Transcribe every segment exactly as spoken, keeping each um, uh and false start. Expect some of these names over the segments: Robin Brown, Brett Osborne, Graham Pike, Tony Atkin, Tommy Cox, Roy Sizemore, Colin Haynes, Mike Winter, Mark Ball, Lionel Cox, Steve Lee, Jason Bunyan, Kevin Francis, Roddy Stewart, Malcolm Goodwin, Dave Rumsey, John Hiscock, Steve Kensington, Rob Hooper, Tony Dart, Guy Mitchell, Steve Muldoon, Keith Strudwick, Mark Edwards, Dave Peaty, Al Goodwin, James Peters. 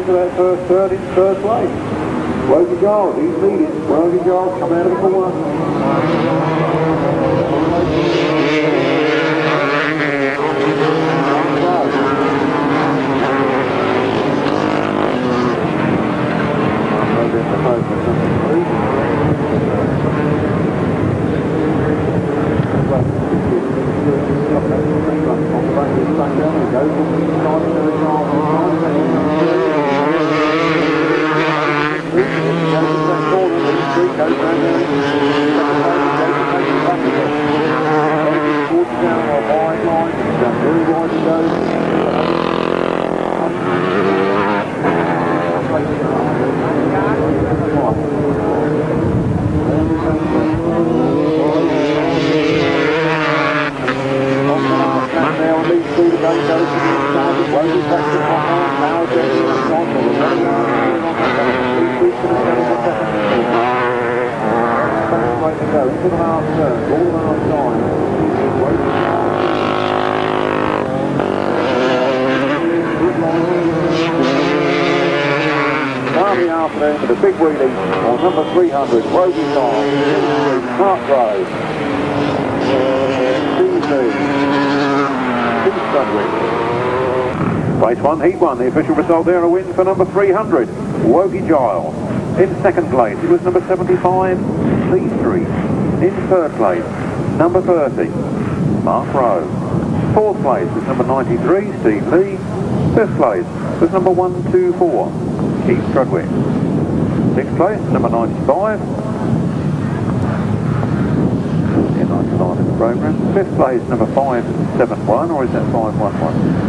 into that first third in first place. Wogie Giles, he's leading. Wogie Giles come out of the corner. One, the official result there, a win for number three hundred, Wogie Giles. In second place, it was number seventy-five, Lee Street. In third place, number thirty, Mark Rowe. Fourth place was number ninety-three, Steve Lee. Fifth place was number one two four, Keith Strudwick. Sixth place, number ninety-five. Yeah, ninety-five in the program. Fifth place, number five seven one, or is that five one one?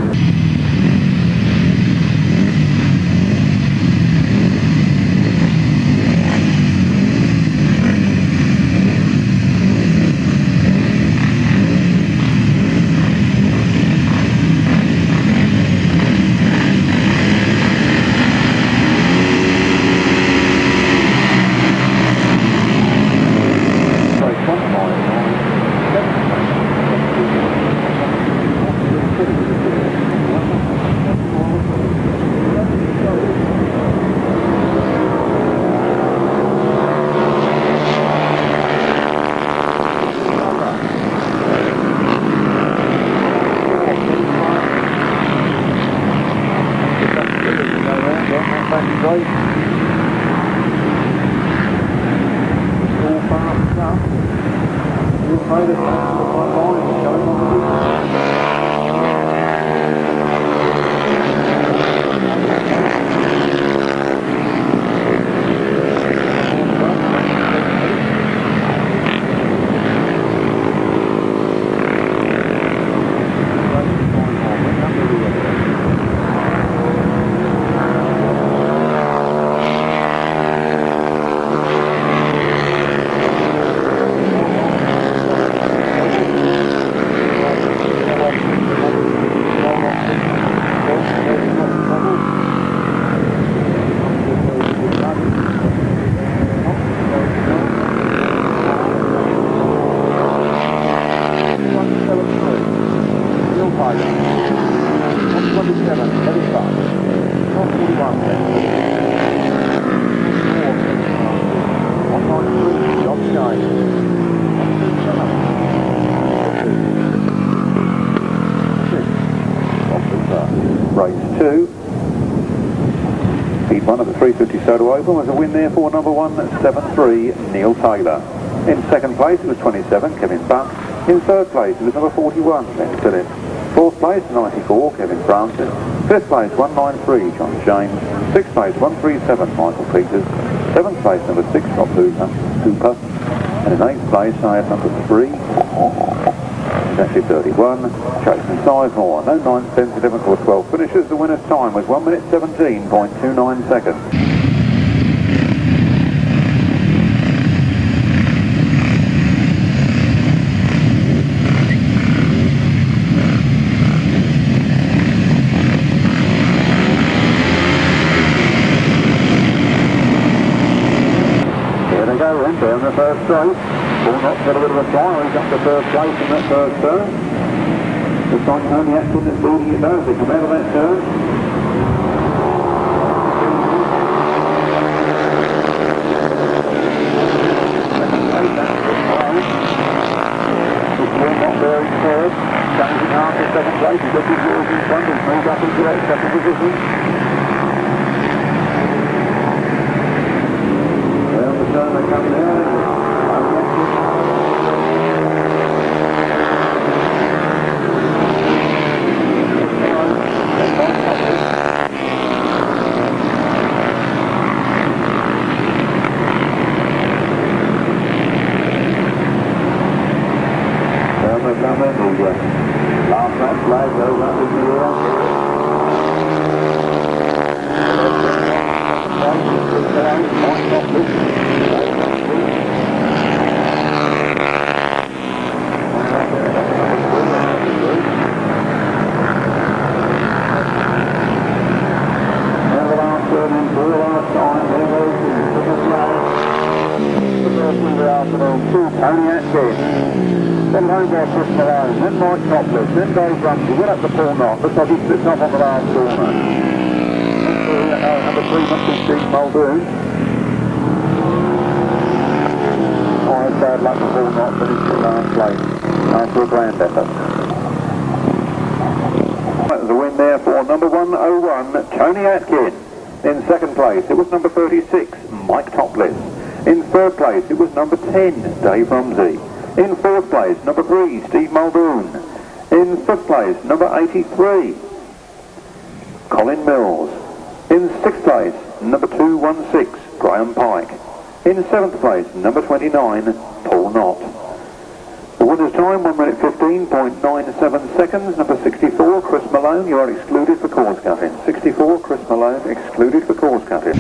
Total open was a win there for number one seven three, Neil Taylor. In second place it was twenty-seven, Kevin Buck. In third place it was number forty-one, Len Phillips. Fourth place ninety-four, Kevin Francis. Fifth place one ninety-three, John James. Sixth place one thirty-seven, Michael Peters. Seventh place number six, Rob Hooper. And in eighth place I had number three, it's actually thirty-one, Jason Sizemore. No ninth, tenth, eleventh or twelfth finishes. The winner's time was one minute seventeen point two nine seconds. First place in that first turn. Looks like Tony Atkin is building it down as they come out of that turn. to Tony Atkin. Then home by Chris Malone, then Mike Topliss, then Dave Rumsey, went up the Paul Knott, looks like he slipped off on the last corner. Uh, number three must be Steve Muldoon. Oh, it's bad luck for Paul Knott, but he's in last place after a grand effort. The win there for number one oh one, Tony Atkin. In second place, it was number thirty-six, Mike Topliss. In third place, it was number ten, Dave Rumsey. In fourth place, number three, Steve Muldoon. In fifth place, number eighty-three, Colin Mills. In sixth place, number two one six, Graham Pike. In seventh place, number twenty-nine, Paul Knott. The winner's time, one minute fifteen point nine seven seconds, number sixty-four, Chris Malone, you are excluded for course cutting. sixty-four, Chris Malone, excluded for course cutting.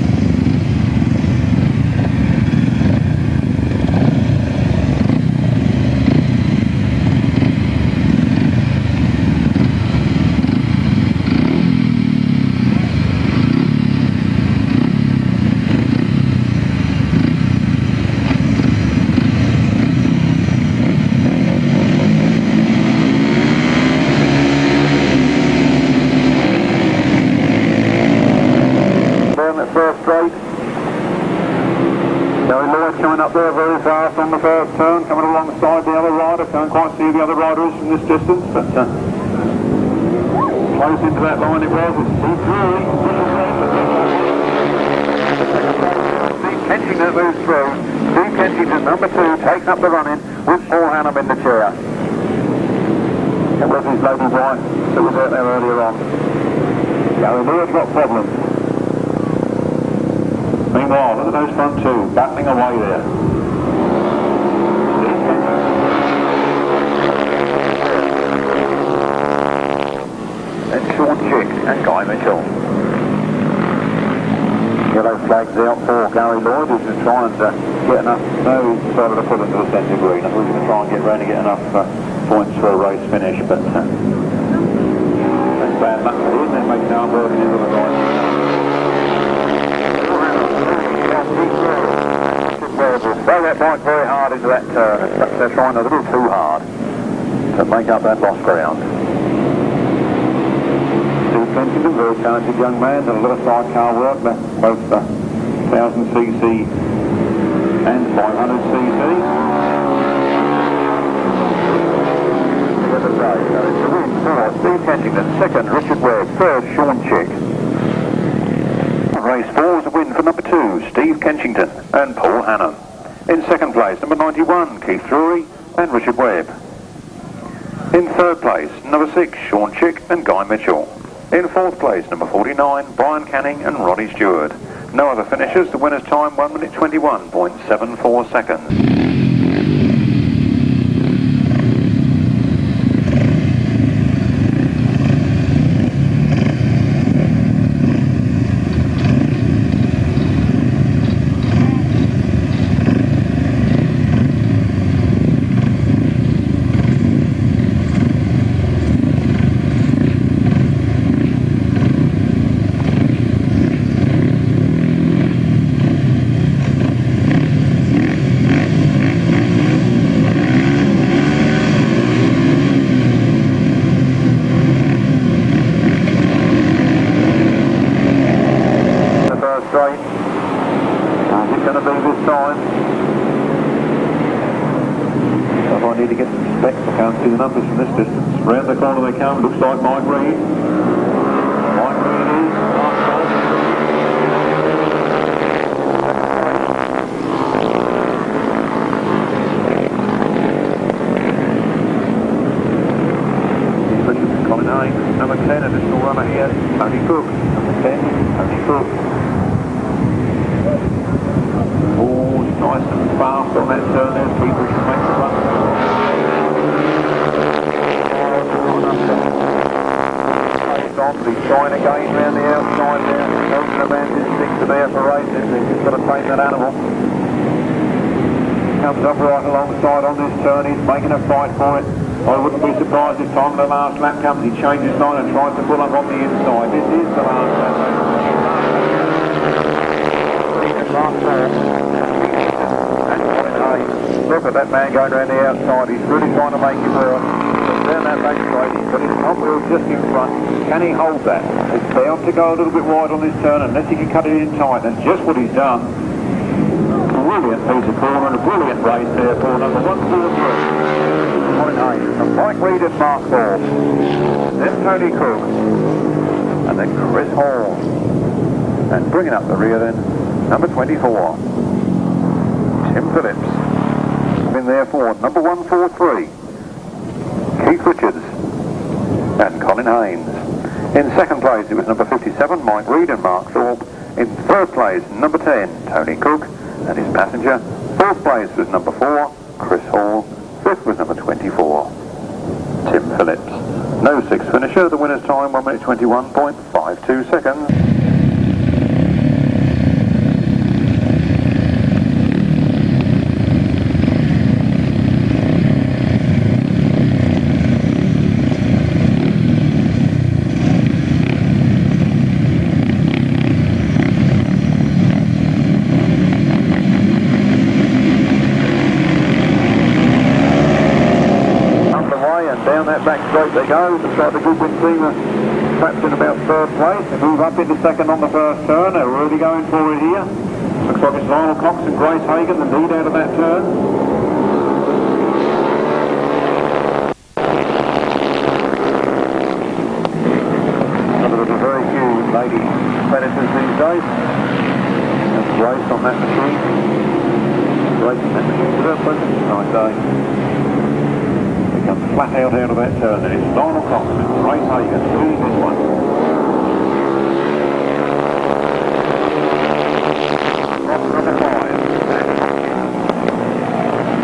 Second, Richard Webb. Third, Sean Chick. Race four is a win for number two, Steve Kensington and Paul Hannum. In second place, number ninety-one, Keith Drury and Richard Webb. In third place, number six, Sean Chick and Guy Mitchell. In fourth place, number forty-nine, Brian Canning and Ronnie Stewart. No other finishers. The winner's time, one minute twenty-one point seven four seconds. look at that man going around the outside. He's really trying to make it work. He'll turn that back straight. He's got his top wheel just in front. Can he hold that? It's bound to go a little bit wide on this turn unless he can cut it in tight. That's just what he's done. Brilliant piece of form and a brilliant race there for number one, two, and three. What an aim from Mike Reed and Mark Ball. Then Tony Cook. And then Chris Hall. And bringing up the rear then, number twenty-four. Tim Phillips, in there for number one four three, Keith Richards and Colin Haynes. In second place it was number fifty-seven, Mike Reed and Mark Thorpe. In third place, number ten, Tony Cook and his passenger. Fourth place was number four, Chris Hall. Fifth was number twenty-four, Tim Phillips. No sixth finisher, the winner's time one minute twenty-one point five two seconds. They go, looks like the Goodwin team are trapped in about third place. They move up into second on the first turn. They're already going for it here. Looks like it's Lionel Cox and Grace Hagan, the lead out of that turn. There are very few lady predators these days. That's Grace on that machine. Grace on that machine with her pleasant night day. Flat out out of that turn, and it's Lionel Cox and Grace Hagan doing this one. Rob number five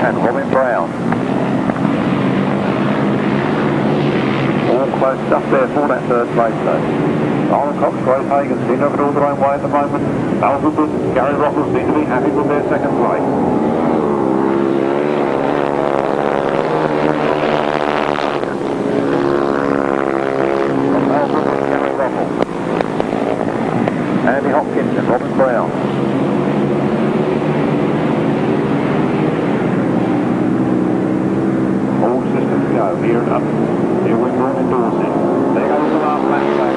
and Robin Brown. All close stuff there for that third place though. Lionel Cox, Grace Hagan seem to have it all their own way at the moment. Al Goodwin and Gary Rockall seem to be happy with their second place. Andy Hopkins and Robert Brown. All systems go here and up. Here we go in Dorset. There goes the last lap back.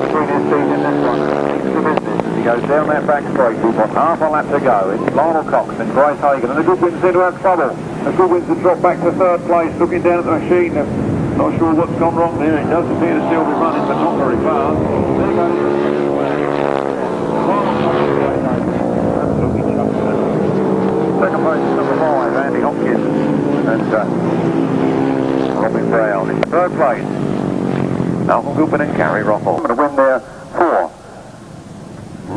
Between his feet in this one. Keeps the business as he goes down that back straight. We've got half a lap to go. It's Lionel Cox and Grace Hagan. And the Goodwins seem to have trouble. The Goodwins have dropped back to third place, looking down at the machine. Not sure what's gone wrong there. It does appear to still be running, but not very fast. There goes the second place is number five, Andy Hopkins and uh, Robin Brown. In third place, Malcolm Goodwin and Gary Rockall. And a win there for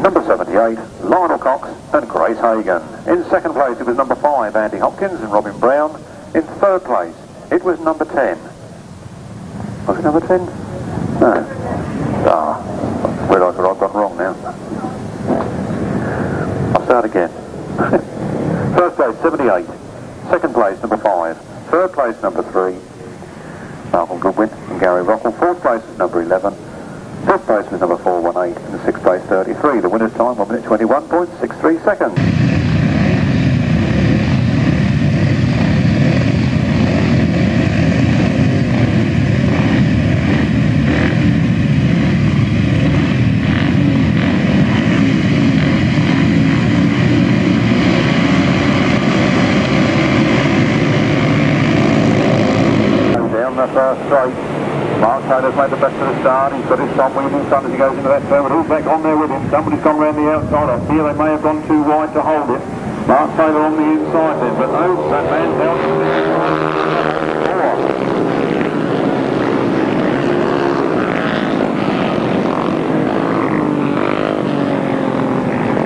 number seventy-eight, Lionel Cox and Grace Hagan. In second place, it was number five, Andy Hopkins and Robin Brown. In third place, it was number ten. Was it number ten? No. Ah, I realise what I've got wrong now. I'll start again. First place, seventy-eight. Second place, number five. Third place, number three. Malcolm Goodwin and Gary Rockall. Fourth place was number eleven. Fifth place was number four one eight. And the sixth place, thirty-three. The winner's time, one minute twenty-one point six three seconds. Taylor's made the best of the start. He's got his top wheel in front as he goes into that turn, but who's back on there with him? Somebody's gone round the outside. I fear they may have gone too wide to hold it. Mark Taylor on the inside then, but no, that man down to the inside.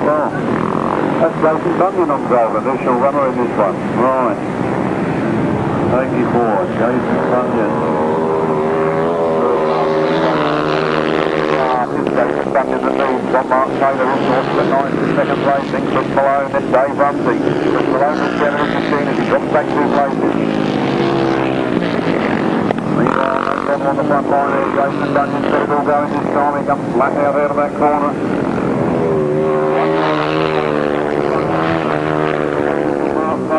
Well, that's Jason Bunyan on driver. They shall run her in this one. Right. eighty-four, Jason Bunyan. Jason Bunyan the lead, John Mark Taylor in towards the ninth in second place, then Chris Malone and Dave Rumsey. Chris Malone is down in fifteen as he drops back two places. Meanwhile, no problem on the front line there, Jason Bunyan, said it all going this time, he comes flat out out of that corner.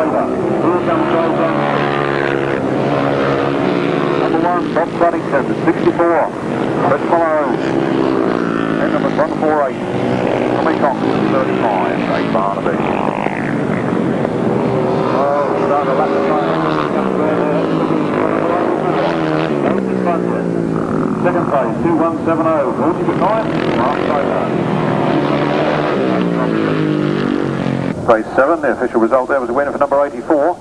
over. Here comes Jason. Number one, Bob Cruddington, sixty-four. That follows. And number one forty-eight, Tommy Cox, thirty-five. Eight bar to beat. Oh, start a lap time. That was his fun. Second place, two one seven oh. Gordy with nine. Mark Taylor. Race seven, the official result there was a winner for number eighty-four,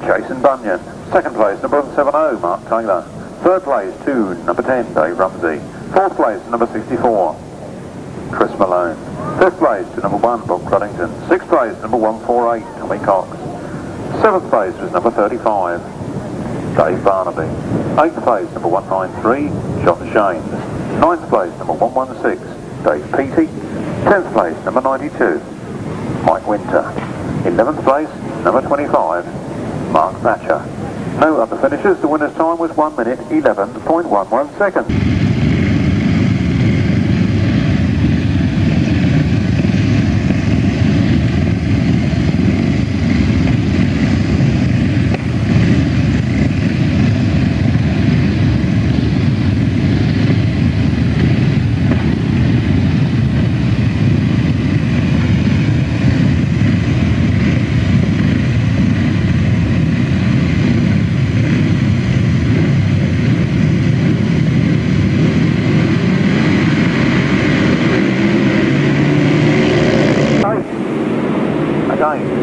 Jason Bunyan. Second place, number one seventy, Mark Taylor. Third place to number ten, Dave Rumsey. Fourth place, number sixty-four, Chris Malone. Fifth place to number one, Bob Cruddington. Sixth place, number one forty-eight, Tommy Cox. Seventh place was number thirty-five, Dave Barnaby. Eighth place, number one ninety-three, John Shanes. Ninth place, number one sixteen, Dave Peaty. Tenth place, number ninety-two, Mike Winter. eleventh place, number twenty-five, Mark Thatcher. No other finishes. The winner's time was one minute eleven point one one seconds.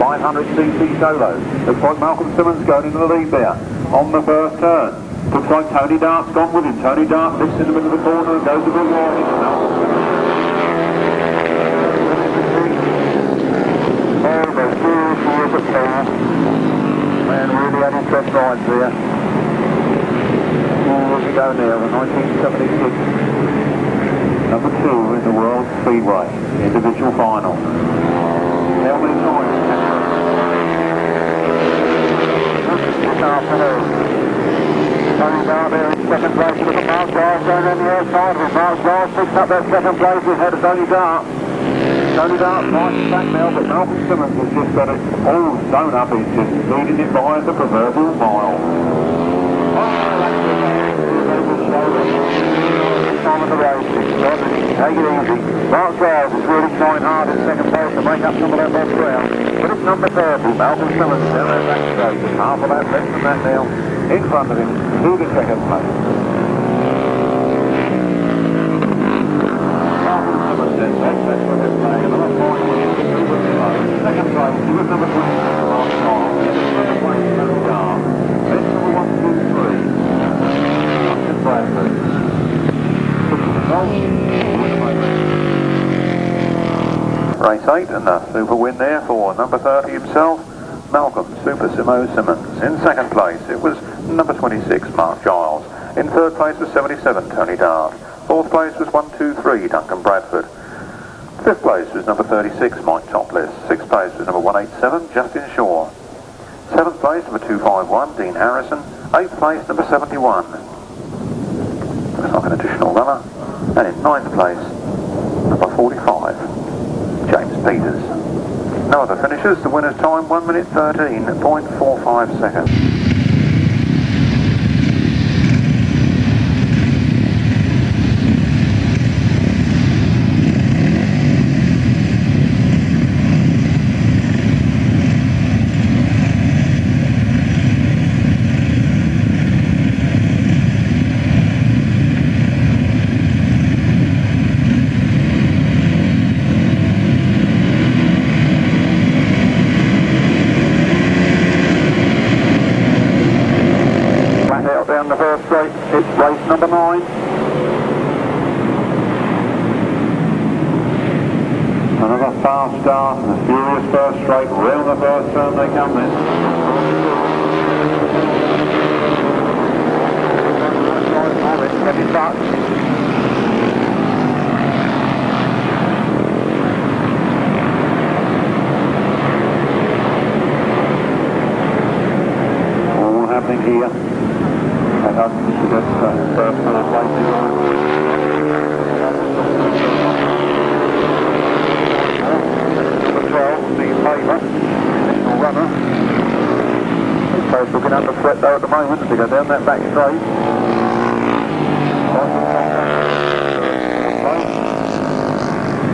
one hundred c c solo. Looks like Malcolm Simmons going into the lead there on the first turn. Looks like Tony Dart's gone with him. Tony Dart lifts him into the corner and goes a bit wide into Malcolm Simmons. Oh, there's two more of the power. Man, really having press rides there. Oh, look at go now, the nineteen seventy-six. Number two in the World Speedway Individual Final. How many times? Afternoon. Tony Dart there in second place with a Mark Giles going on the outside with Mark Giles picks up that second place ahead of Tony Dart. Tony Dart nice back now, but Malcolm Simmons has just got it all sewn up. He's just leading it by the proverbial mile. Time of the race, take it easy. Mark Giles is really trying hard in second place to make up some of that lost ground. But it's number thirty, Malcolm Simmons, down that back straight. Half of that, less than that now, in front of him, to the second place. Malcolm Simmons then takes that for his play, and I'm going to get to the second place, he was number twenty-six, last time. Second place, Tony Dart. Best number one, two, three. Duncan Bradford. Race eight, and a super win there for number thirty himself, Malcolm Super Simo Simmons. In second place, it was number twenty-six, Mark Giles. In third place was seventy-seven, Tony Dart. Fourth place was one two three, Duncan Bradford. Fifth place was number thirty-six, Mike Topliss. Sixth place was number one eighty-seven, Justin Shaw. Seventh place, number two fifty-one, Dean Harrison. Eighth place, number seventy-one. Looks like an additional runner. And in ninth place, number forty-five. James Peters. No other finishes. The winner's time one minute thirteen point four five seconds. Number twelve, Steve Faver, runner. under threat there at the moment to go down that back straight.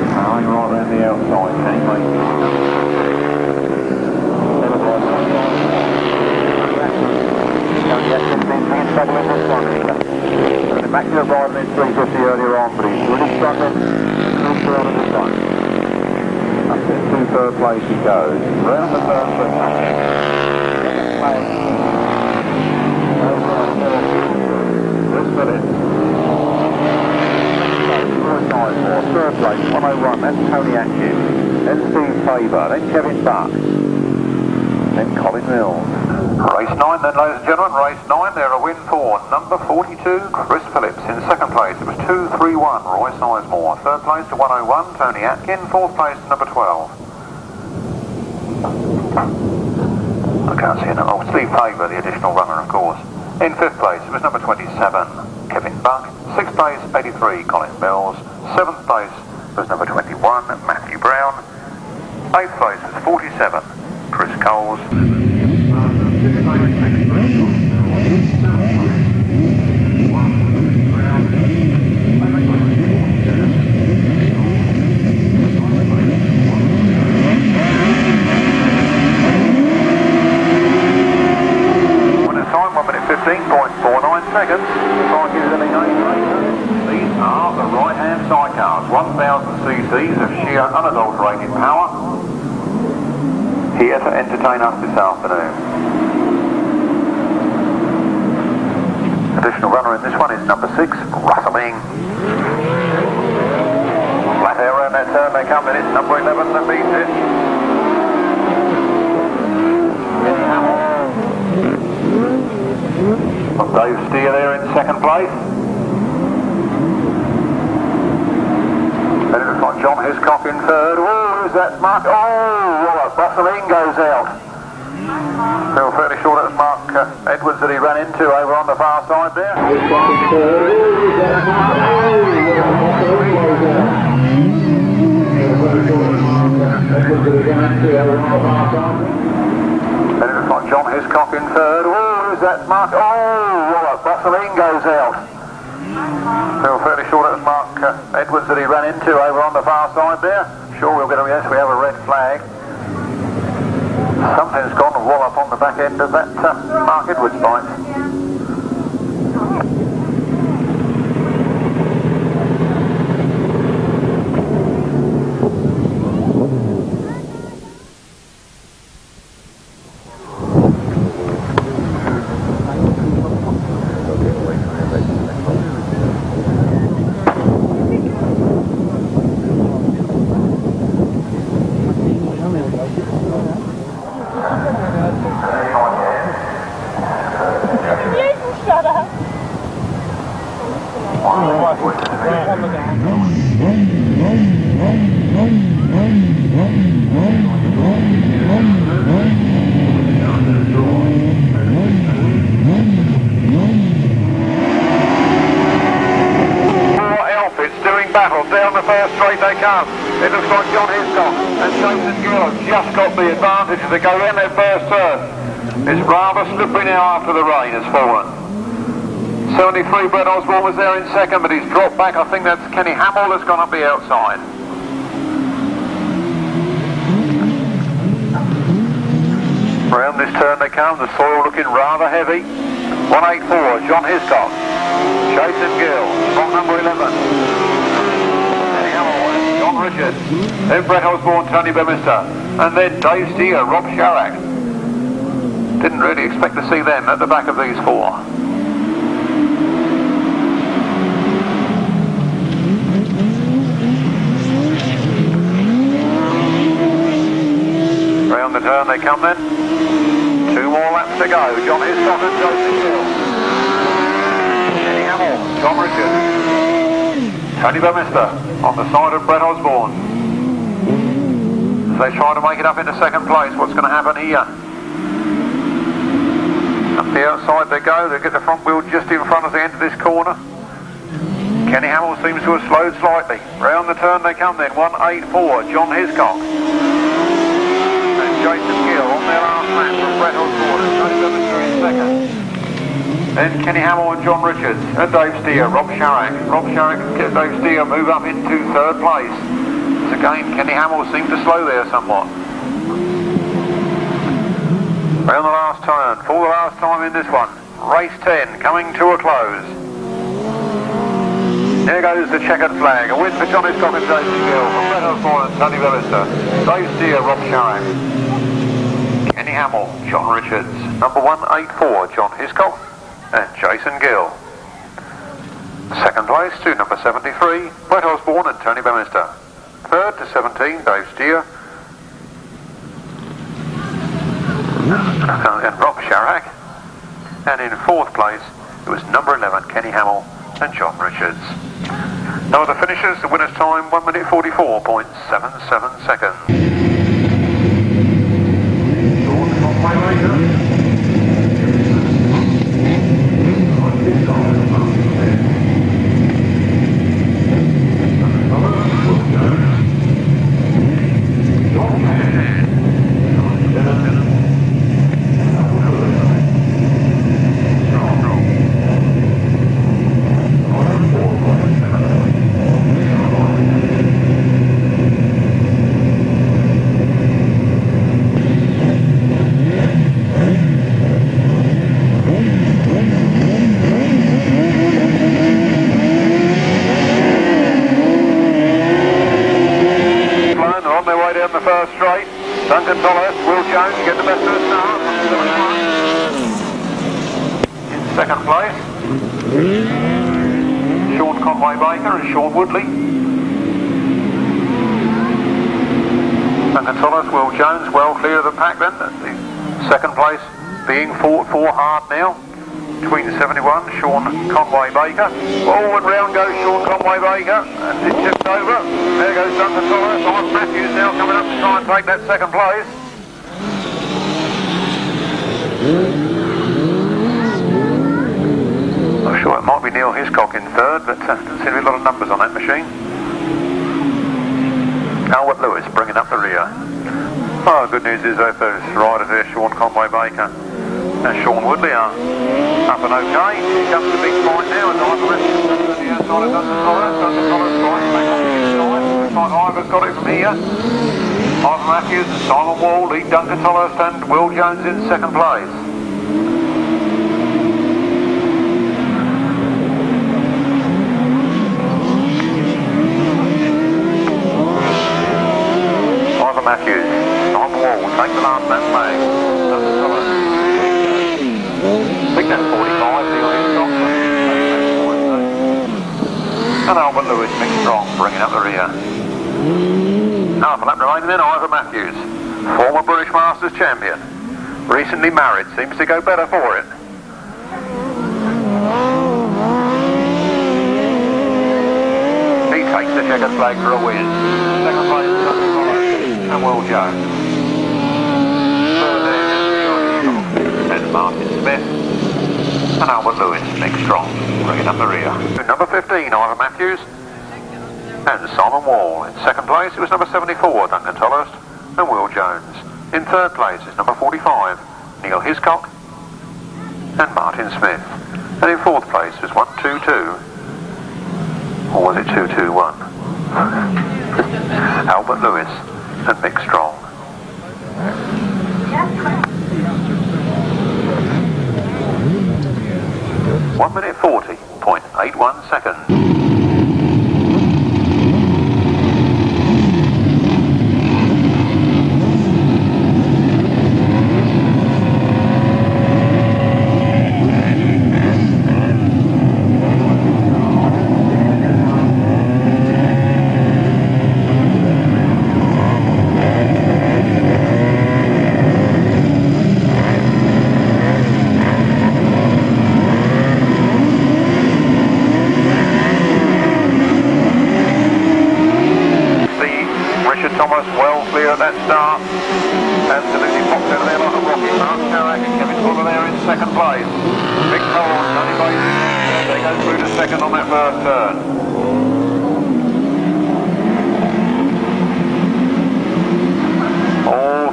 Going right around the outside, Kenny, mate. He's back to the right in three fifty earlier on, but he's really struggling to clear out of the time. Up to two-third place he goes. Round the third place. This minute. Third place, one oh one. That's Tony Atkin. Then Steve Faver. Then Kevin Buck. Then Colin Mills. Race nine then, ladies and gentlemen. Race nine, there a win for number forty-two, Chris Phillips. In second place, it was two three one, Roy Sizemore. Third place to one oh one, Tony Atkin. Fourth place to number twelve. I can't see a number. Oh, Steve Faver, the additional runner, of course. In fifth place, it was number twenty-seven, Kevin Buck. Sixth place, eighty-three, Colin Mills. Seventh place was number twenty-one, Matthew Brown. Eighth place was forty-seven, Chris Coles. fifteen point four nine seconds. These are the right-hand sidecars, one thousand c c's of sheer unadulterated power, here to entertain us this afternoon. Additional runner in this one is number six, Rustling. Flat air around that turn they come, and it's number eleven that beats it. Kenny Hamill. Well, Dave Steer there in second place. Then it looks like John Hiscock in third. Oh, who's that? Mark? Oh, well, Bustling goes out. Still fairly sure that was Mark uh, Edwards that he ran into over on the far side there. Then it looks like John Hiscock in third. Oh, that Mark? Oh, well, Bustling goes out. Still fairly sure that was Mark uh, Edwards that he ran into over on the far side there. Sure, we'll get a yes. We have a red flag. Something's gone to wallop on the back end of that uh, Mark Edwards bike. It looks like John Hiscock and Jason Gill just got the advantage as they go in their first turn. It's rather slippery now after the rain has fallen. seventy-three, Brett Osborne was there in second, but he's dropped back. I think that's Kenny Hamill that's gone up the outside. Around this turn they come, the soil looking rather heavy. one eighty-four, John Hiscock, Jason Gill, from number eleven. Richard, then Brett Osborne, Tony Bemister, and then Dave Steer, Rob Szarek. Didn't really expect to see them at the back of these four. Round the turn they come then. Two more laps to go. John Hiscock and Joseph Hill. Kenny Hamill, John Richard. Tony Bemister on the side of Brett Osborne. As they try to make it up into second place, what's going to happen here? Up the outside they go, they get the front wheel just in front as they enter this corner. Kenny Hamill seems to have slowed slightly. Round the turn they come then, one eighty-four, John Hiscock. And Jason Gill on the clear our flat from Brettles Waters, twenty-seven degrees second. Then Kenny Hamill and John Richards, and Dave Steer, Rob Szarek. Rob Szarek and Dave Steer move up into third place. As again, Kenny Hamill seemed to slow there somewhat. Round the last turn, for the last time in this one. Race ten coming to a close. Here goes the checkered flag. A win for John Hiscock and Jason Gill. From Reynolds Moore and Tony Vellister. Dave Steer, Rob Shine. Kenny Hamill, John Richards. Number one eighty-four, John Hiscock and Jason Gill. Second place to number seventy-three, Brett Osborne and Tony Vellister. Third to seventeen, Dave Steer. And Rob Szarek, and in fourth place it was number eleven Kenny Hamill and John Richards. Now the finishers, the winner's time one minute forty-four point seven seven seconds. Conway Baker. Oh, and round goes Sean Conway Baker, and it's just over. There goes Duncan Bradford. Lawrence Matthews now coming up to try and take that second place. I'm sure it might be Neil Hiscock in third, but uh, there's going to be a lot of numbers on that machine. Albert Lewis bringing up the rear. Oh, good news is though for his riders there, Sean Conway Baker and Sean Woodley are up and okay. Here comes the big point now, and Ivor has to the outside of Duncan Thomas. Duncan Thomas flying back on the inside. Looks like Ivor's got it from here. Ivor Matthews and Simon Wall lead Duncan Thomas and Will Jones in second place. Ivor Matthews, Simon Wall will take the last man flag. Duncan Thomas. Big net forty-five, Neil Hiscock. And Albert Lewis, Mick Strong, bringing up the rear. Half a lap remaining then, Ivor Matthews, former British Masters champion. Recently married, seems to go better for it. He takes the checkered flag for a win. Second place, Duncan Thomas and Will Jones. Martin Smith and Albert Lewis, Nick Strong, bringing up the rear. Number fifteen, Ivor Matthews and Simon Wall. In second place, it was number seventy-four, Duncan Tolhurst and Will Jones. In third place is number forty-five, Neil Hiscock and Martin Smith. And in fourth place was one two two, or was it two two one? Albert Lewis and Mick Strong. one minute forty point eight one seconds.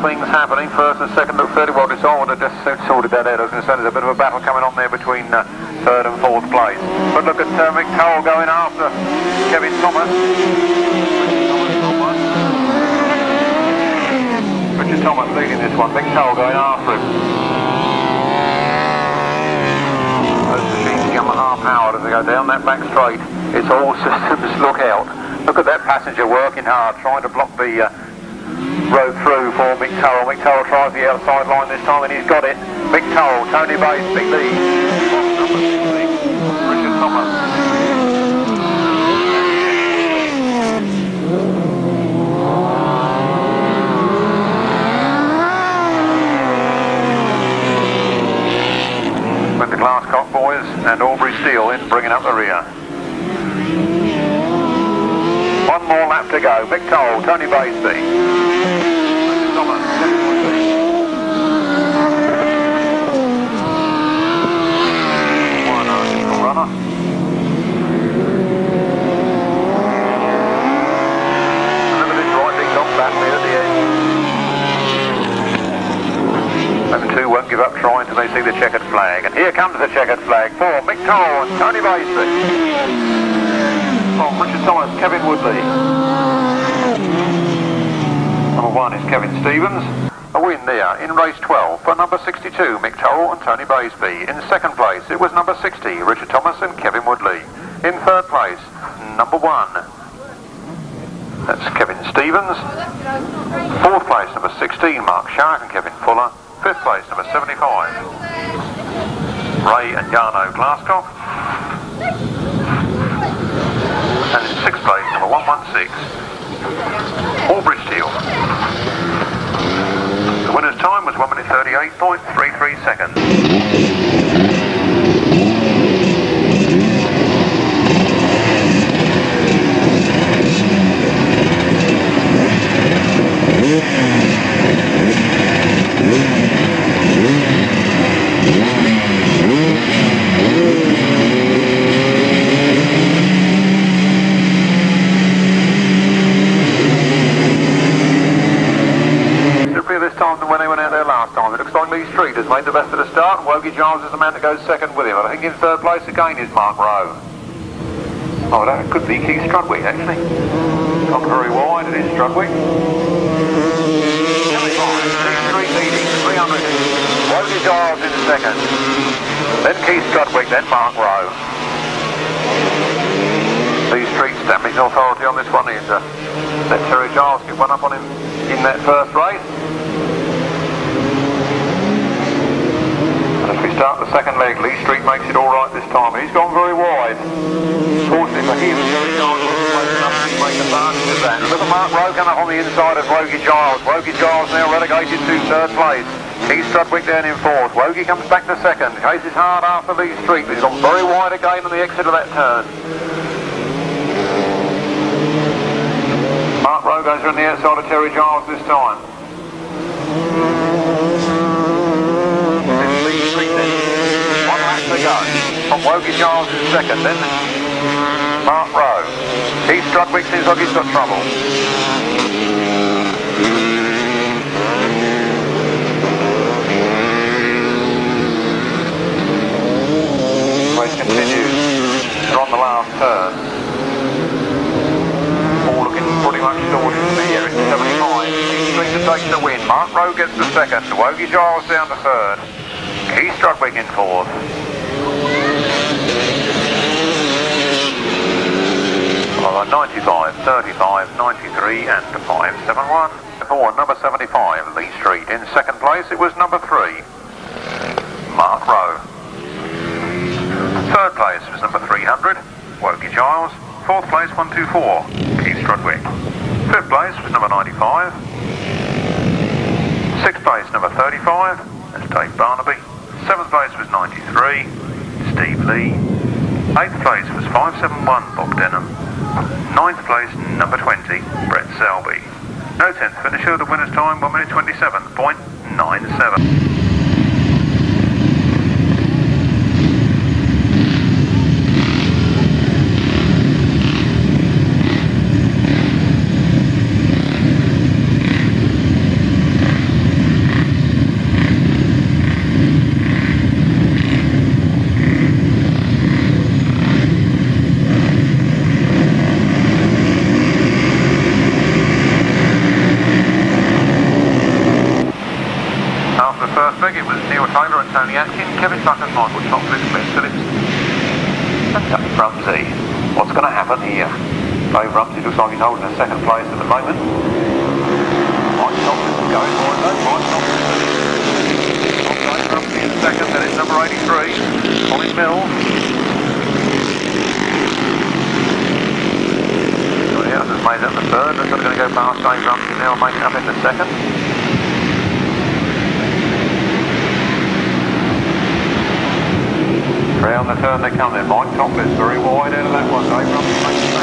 things happening. First and second look thirty-one disorder, just sorted that out. I was going to say there's a bit of a battle coming on there between uh, third and fourth place. But look at uh, Mick Cole going after Kevin Thomas. Richard Thomas leading this one. Mick Cole going after him. Howard, as they go down that back straight, it's all systems look out. Look at that passenger working hard, trying to block the uh, road through for Mick Toll. Mick Toll tries the outside line this time and he's got it. Mick Toll, Tony Bates, big lead. Richard Thomas. With the Glasscock boys and Aubrey Steele in bringing up the rear. One more lap to go. Mick Cole, Tony Batesby. One article runner. Limited right big dog back there at the end. Them two won't give up trying until they see the checkered flag. And here comes the checkered flag for Mick Cole and Tony Batesby. From Richard Thomas, Kevin Woodley. Number one is Kevin Stevens. A win there in race twelve for number sixty-two, Mick Cole and Tony Batesby. In second place, it was number sixty, Richard Thomas and Kevin Woodley. In third place, number one. That's Kevin Stevens. Fourth place, number sixteen, Mark Szarek and Kevin Fuller. Fifth place, number seventy-five, Ray and Jarno Glaskov. And in sixth place, number one one six, Aubrey Steele. The winner's time was one minute thirty-eight point three three seconds. Made the best of the start. Wogie Giles is the man that goes second with him. I think in third place again is Mark Rowe. Oh, that could be Keith Strudwick, actually. Not very wide, it is Strudwick. seventy-five, sixty-three leading, three hundred. Wogie Giles in second. Then Keith Strudwick, then Mark Rowe. Lee Street stamping authority on this one. He's uh, let Terry Giles get one up on him in that first race. As we start the second leg, Lee Street makes it all right this time. He's gone very wide. Fortunately for him, Terry Giles wasn't close enough to make advantage of that. Look at Mark Rowe coming up on the inside of Wogie Giles. Wogie Giles now relegated to third place. Keith Strudwick down in fourth. Wogie comes back to second. Chases hard after Lee Street, but he's gone very wide again on the exit of that turn. Mark Rowe goes around the outside of Terry Giles this time. To go. From Wogie Giles is second, then Mark Rowe. Keith Strudwick seems like he's got trouble. Race continues. They're on the last turn. All looking pretty much sorted here. It's seventy-five. Keith Strudwick takes the win. Mark Rowe gets the second. Wogie Giles down to third. Keith Strudwick in fourth. ninety-five, thirty-five, ninety-three and five seventy-one. For number seventy-five, Lee Street. In second place, it was number three, Mark Rowe. Third place was number three hundred, Wogie Giles. Fourth place, one two four, Keith Strudwick. Fifth place was number ninety-five. Sixth place, number thirty-five, that's Dave Barnaby. Seventh place was ninety-three, Steve Lee. Eighth place was five seventy-one, Bob Denham. Ninth place, number twenty, Brett Selby. No tenth finisher, the winner's time, one minute twenty-seven point nine seven. Rumsey. What's going to happen here? Dave Rumsey looks like he's holding a second place at the moment. Mike Topliss is going for it though. Mike Topliss is Dave Rumsey in second. That is number eighty-three, Colin Mills. Johnny House has made it in the third. That's going to go past Dave Rumsey now, making up in the second. Round the turn they come there. Mike Topliss very wide out of that one. Dave Rumsey makes it.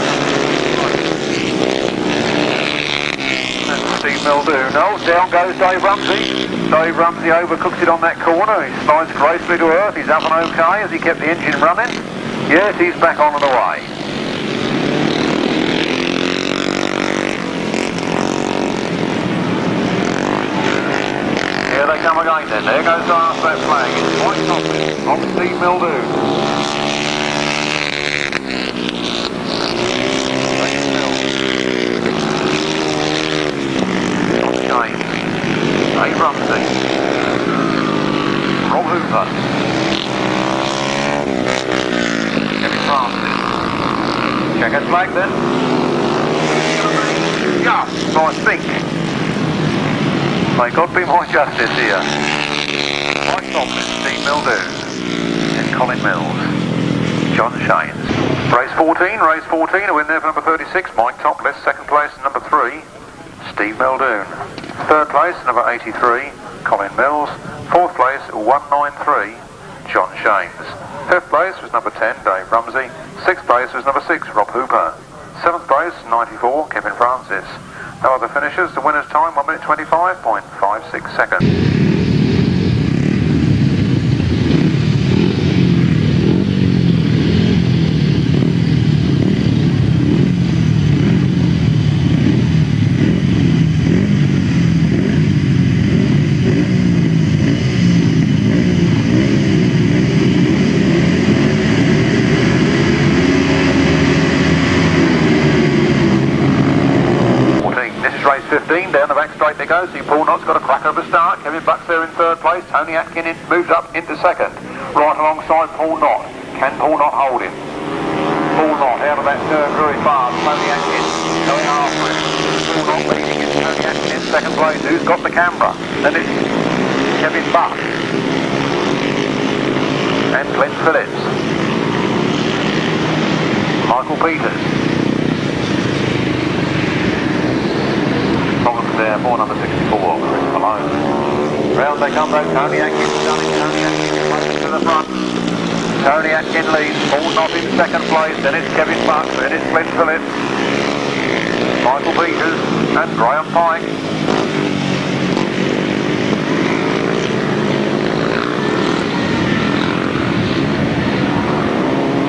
That's Steve Muldoon. No, down goes Dave Rumsey. Dave Rumsey overcooks it on that corner. He slides gracefully to earth. He's up and okay as he kept the engine running. Yes, he's back on and away. Here they come again then. There goes the half that flag. It's Mike Topliss on Steve Muldoon. On the game, Dave Rumsey, Rob Hoover, Kevin Francis. Checkered flag then. Yes, I think. May God be my justice here. Mike Topliss, Steve Muldoon, Colin Mills, John Shanes. Race fourteen, race fourteen, a win there for number thirty-six, Mike Topliss. Second place, number three, Steve Muldoon. Third place, number eighty-three, Colin Mills. Fourth place, one ninety-three, John Shanes. Fifth place was number ten, Dave Rumsey. Sixth place was number six, Rob Hooper. Seventh place, ninety-four, Kevin Francis. No other finishers. The winner's time, one minute twenty-five point five six seconds. See, Paul Knott's got a crack of a start. Kevin Buck's there in third place. Tony Atkin in, moves up into second, right alongside Paul Knott. Can Paul Knott hold him? Paul Knott out of that third very fast. Tony Atkin going after him. Paul Knott leading it. Tony Atkin in second place. Who's got the camera? Then it's Kevin Buck and Glenn Phillips. Michael Peters. There for number sixty-four, Chris Malone. Round they come though, Tony Atkin stunning, Tony Atkin close to the front. Tony Atkin leads, Paul Knott in second place, then it's Kevin Buck, then it's Glenn Phillips, Michael Peters and Graham Pike.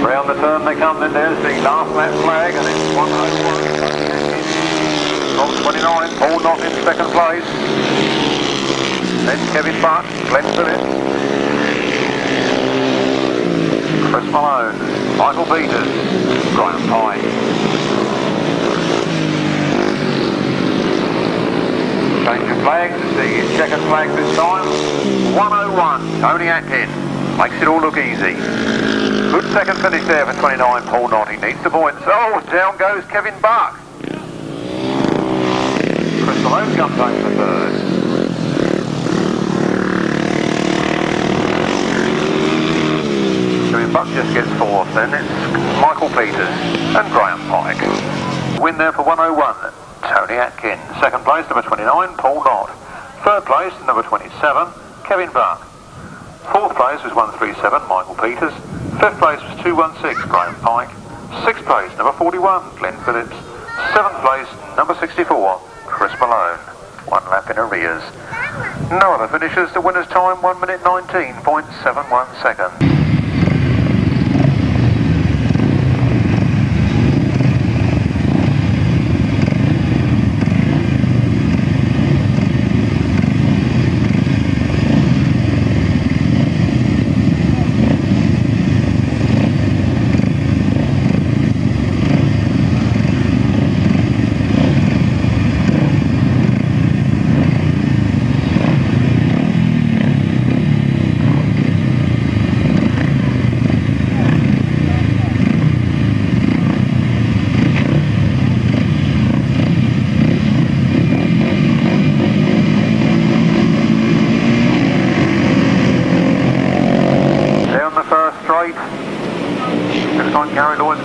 Round the turn they come, then there's the last lap flag and it's one oh one. twenty-nine, Paul Knott in second place. Then Kevin Buck, Glenn Phillips, Chris Malone, Michael Peters, Graham Pye. Change of flags, the checkered flag this time. one oh one, Tony Atkin. Makes it all look easy. Good second finish there for twenty-nine, Paul Knott. He needs the buoyance. Oh, down goes Kevin Buck. Malone comes home for third. Kevin Buck just gets fourth, then it's Michael Peters and Graham Pike. Win there for one oh one, Tony Atkin. Second place, number twenty-nine, Paul Knott. Third place, number twenty-seven, Kevin Buck. Fourth place was one thirty-seven, Michael Peters. Fifth place was two one six, Graham Pike. Sixth place, number forty-one, Glenn Phillips. Seventh place, number sixty-four, Chris Malone, one lap in arrears. No other finishes. The winner's time, one minute nineteen point seven one seconds.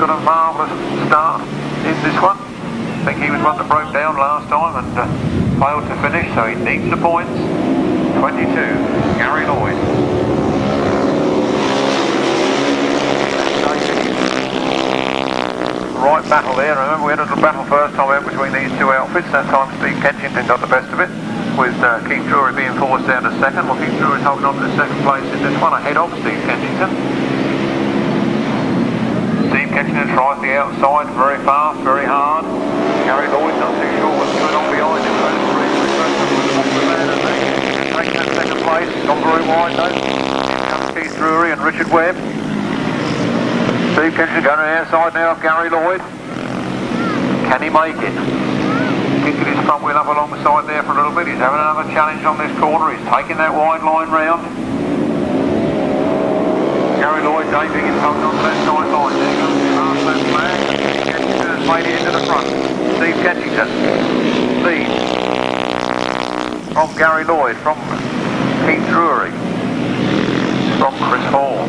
got a marvellous start in this one. I think he was one that broke down last time and uh, failed to finish, so he needs the points. twenty-two, Gary Lloyd. Right battle there. Remember, we had a little battle first time out between these two outfits. That time Steve Kensington got the best of it, with uh, Keith Drury being forced down to second. Well, Keith Drury's holding on to the second place in this one, ahead of Steve Kensington. Steve Kensington tries the outside, very fast, very hard. Gary Lloyd not too sure what's going on behind him. Takes that second place, gone very wide though. Here comes Keith Drury and Richard Webb. Steve Kensington going to the outside now of Gary Lloyd. Can he make it? Kicking his front wheel up alongside there for a little bit. He's having another challenge on this corner. He's taking that wide line round. Gary Lloyd diving in front on that side line. There goes the last left flag. Kensington has made it into the front. Steve Kensington leads from Gary Lloyd, from Keith Drury, from Chris Hall.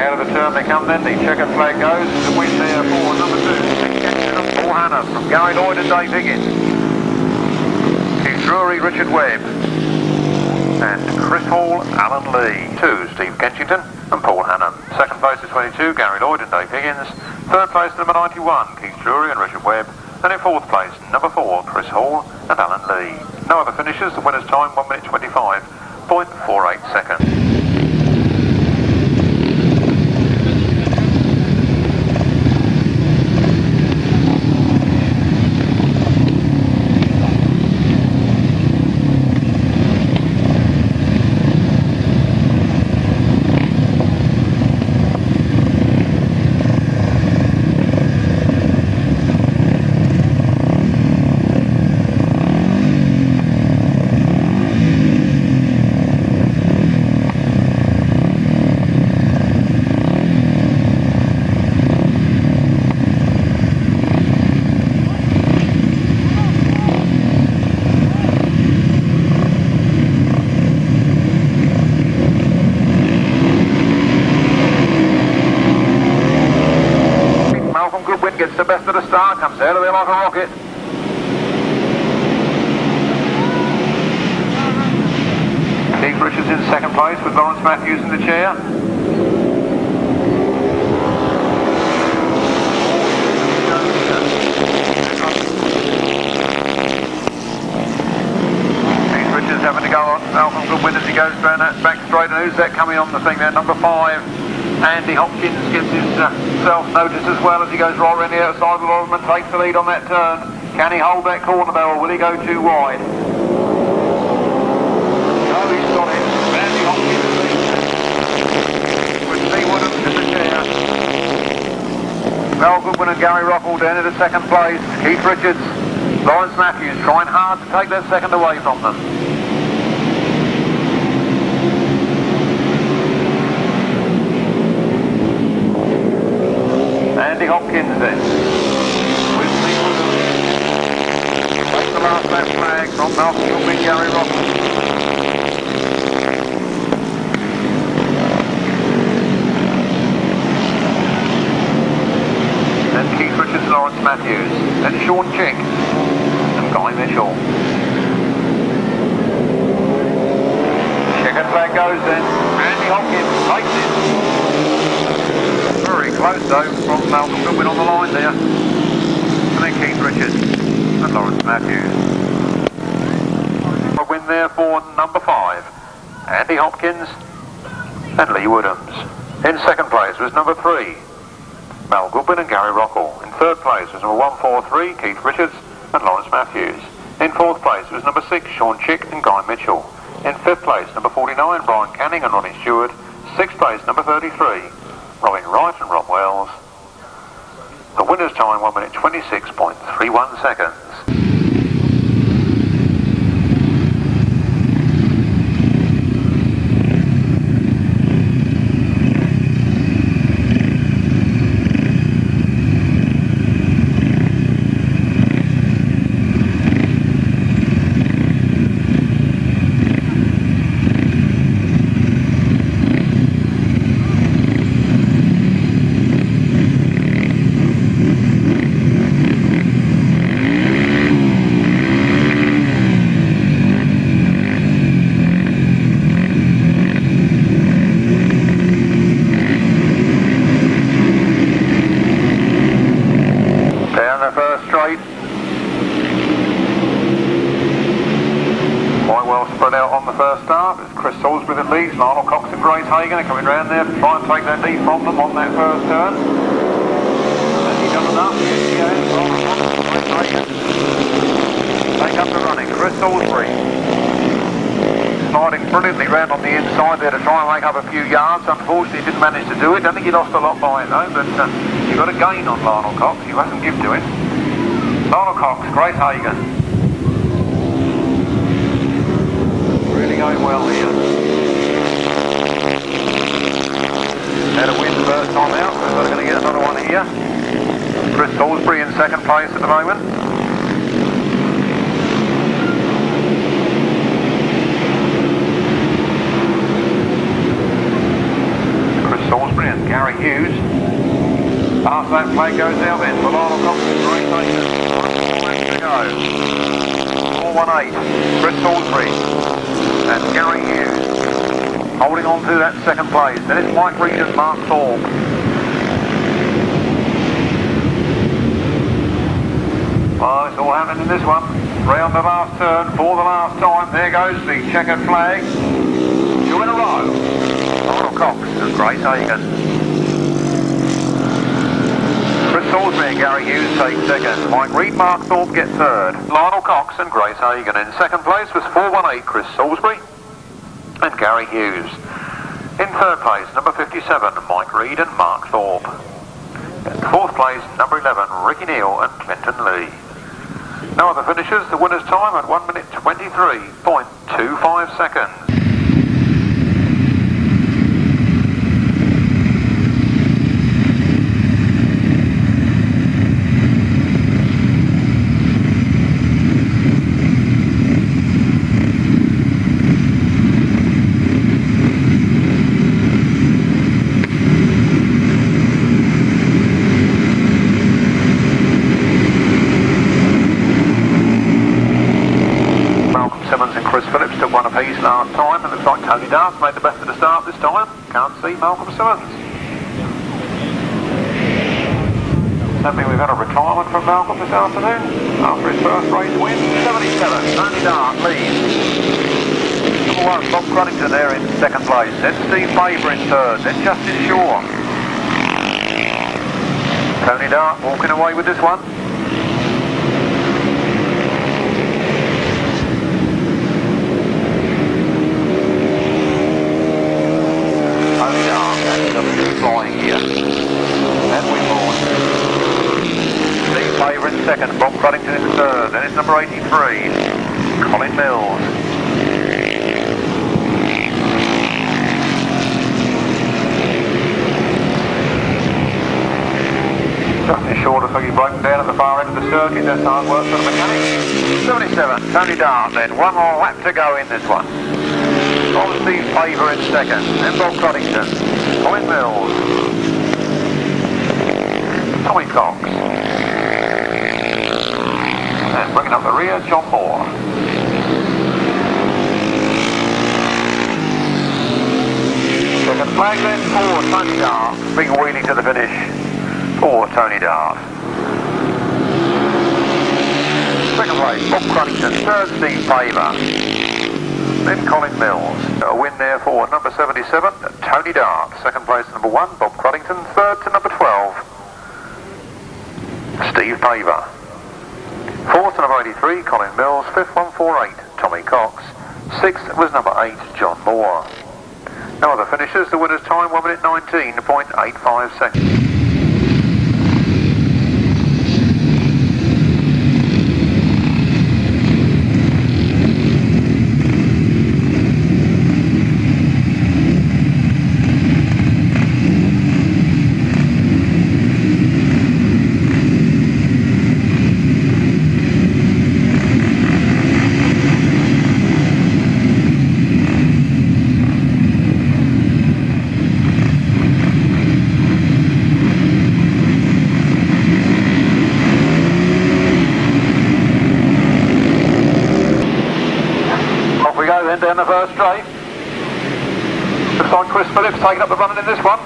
Out of the turn they come then. The checkered flag goes. The win there for number two. Steve Kensington and Paul Hanna from Gary Lloyd and Dave Higgins. Drury, Richard Webb and Chris Hall, Alan Lee. Two, Steve Kensington and Paul Hanna. Second place is twenty-two, Gary Lloyd and Dave Higgins. Third place number ninety-one, Keith Drury and Richard Webb. And in fourth place, number four, Chris Hall and Alan Lee. No other finishes. The winner's time, one minute twenty-five point four eight seconds. Andy Hopkins gets himself uh, noticed as well as he goes right around the outside of the Lotterman, takes the lead on that turn. Can he hold that corner barrel? Will he go too wide? No, he's got it. Andy Hopkins leads with Seawood up to the chair. Mal Goodwin and Gary Rockall down into second place. Keith Richards, Lawrence Matthews trying hard to take that second away from them. Andy Hopkins then. With Steve takes the last lap flag from Malcolm Goodwin, Gary Rockall. Then Keith Richards, Lawrence Matthews. Then Sean Chick and Guy Mitchell. Checkered flag goes then. Andy Hopkins takes it. Very close though from Malcolm Goodwin on the line there. And then Keith Richards and Lawrence Matthews. A win there for number five, Andy Hopkins and Lee Woodhams. In second place was number three, Mal Goodwin and Gary Rockall. In third place was number one four three, Keith Richards and Lawrence Matthews. In fourth place was number six, Sean Chick and Guy Mitchell. In fifth place, number forty-nine, Brian Canning and Ronnie Stewart. Sixth place, number thirty-three, Robin Wright and Rob Wells. The winner's time, one minute twenty-six point three one seconds. start. It's Chris Salisbury that leads. Lionel Cox and Grace Hagan are coming round there to try and take their lead from them on that first turn. And he does enough. Grace Hagan take up the running. Chris Salisbury sliding brilliantly round on the inside there to try and make up a few yards. Unfortunately, he didn't manage to do it. I think he lost a lot by it though, but uh, he got a gain on Lionel Cox. He wasn't give to it. Lionel Cox, Grace Hagan. Going well here. Had a win first time out, so we're going to get another one here. Chris Salisbury in second place at the moment. Chris Salisbury and Gary Hughes. After that play goes out then for Lionel Cox and Grace Hagan. four one eight, Chris Salisbury. And Gary Hughes holding on to that second place. Then it's Mike Regent, Mark Thorpe. Well, it's all happened in this one. Round the last turn for the last time. There goes the checkered flag. Two in a row. Ronald Cox and Grace Hagan. Chris Salisbury and Gary Hughes take second. Mike Reed, Mark Thorpe get third. Lionel Cox and Grace Hagan in second place was four one eight, Chris Salisbury and Gary Hughes. In third place, number fifty-seven, Mike Reed and Mark Thorpe. In fourth place, number eleven, Ricky Neal and Clinton Lee. No other finishers, the winner's time at one minute twenty-three point two five seconds. Tony Dart made the best of the start this time. Can't see Malcolm Simmons. Does that mean we've had a retirement from Malcolm this afternoon? After his first race win, seventy-seven, Tony Dart leads. Number one, Bob Cruddington there in second place. Then Steve Faver in third. Then Justin Shaw. Tony Dart walking away with this one. Flying here. And we mourn. Steve Faver in second, Bob Cruddington in third. Then it's number eighty-three, Colin Mills. Justin Shaw looks like he's broken down at the far end of the circuit. That's hard work for the mechanic. seventy-seven, Tony Dart then. One more lap to go in this one. Obviously Faver in second, then Bob Cruddington, Colin Mills, Tommy Cox, and bringing up the rear, John Moore. Second flag then for Tony Dart, big wheelie to the finish for Tony Dart. Second place, Bob Cruddington, third Steve Faver. Then Colin Mills. A win there for number seventy-seven, Tony Dart. Second place, number one, Bob Cruddington. Third to number twelve, Steve Faver. Fourth to number eighty-three, Colin Mills. Fifth, one forty-eight, Tommy Cox. Sixth was number eight, John Moore. No other finishes. The winner's time, one minute nineteen point eight five seconds. Taking up the running in this one.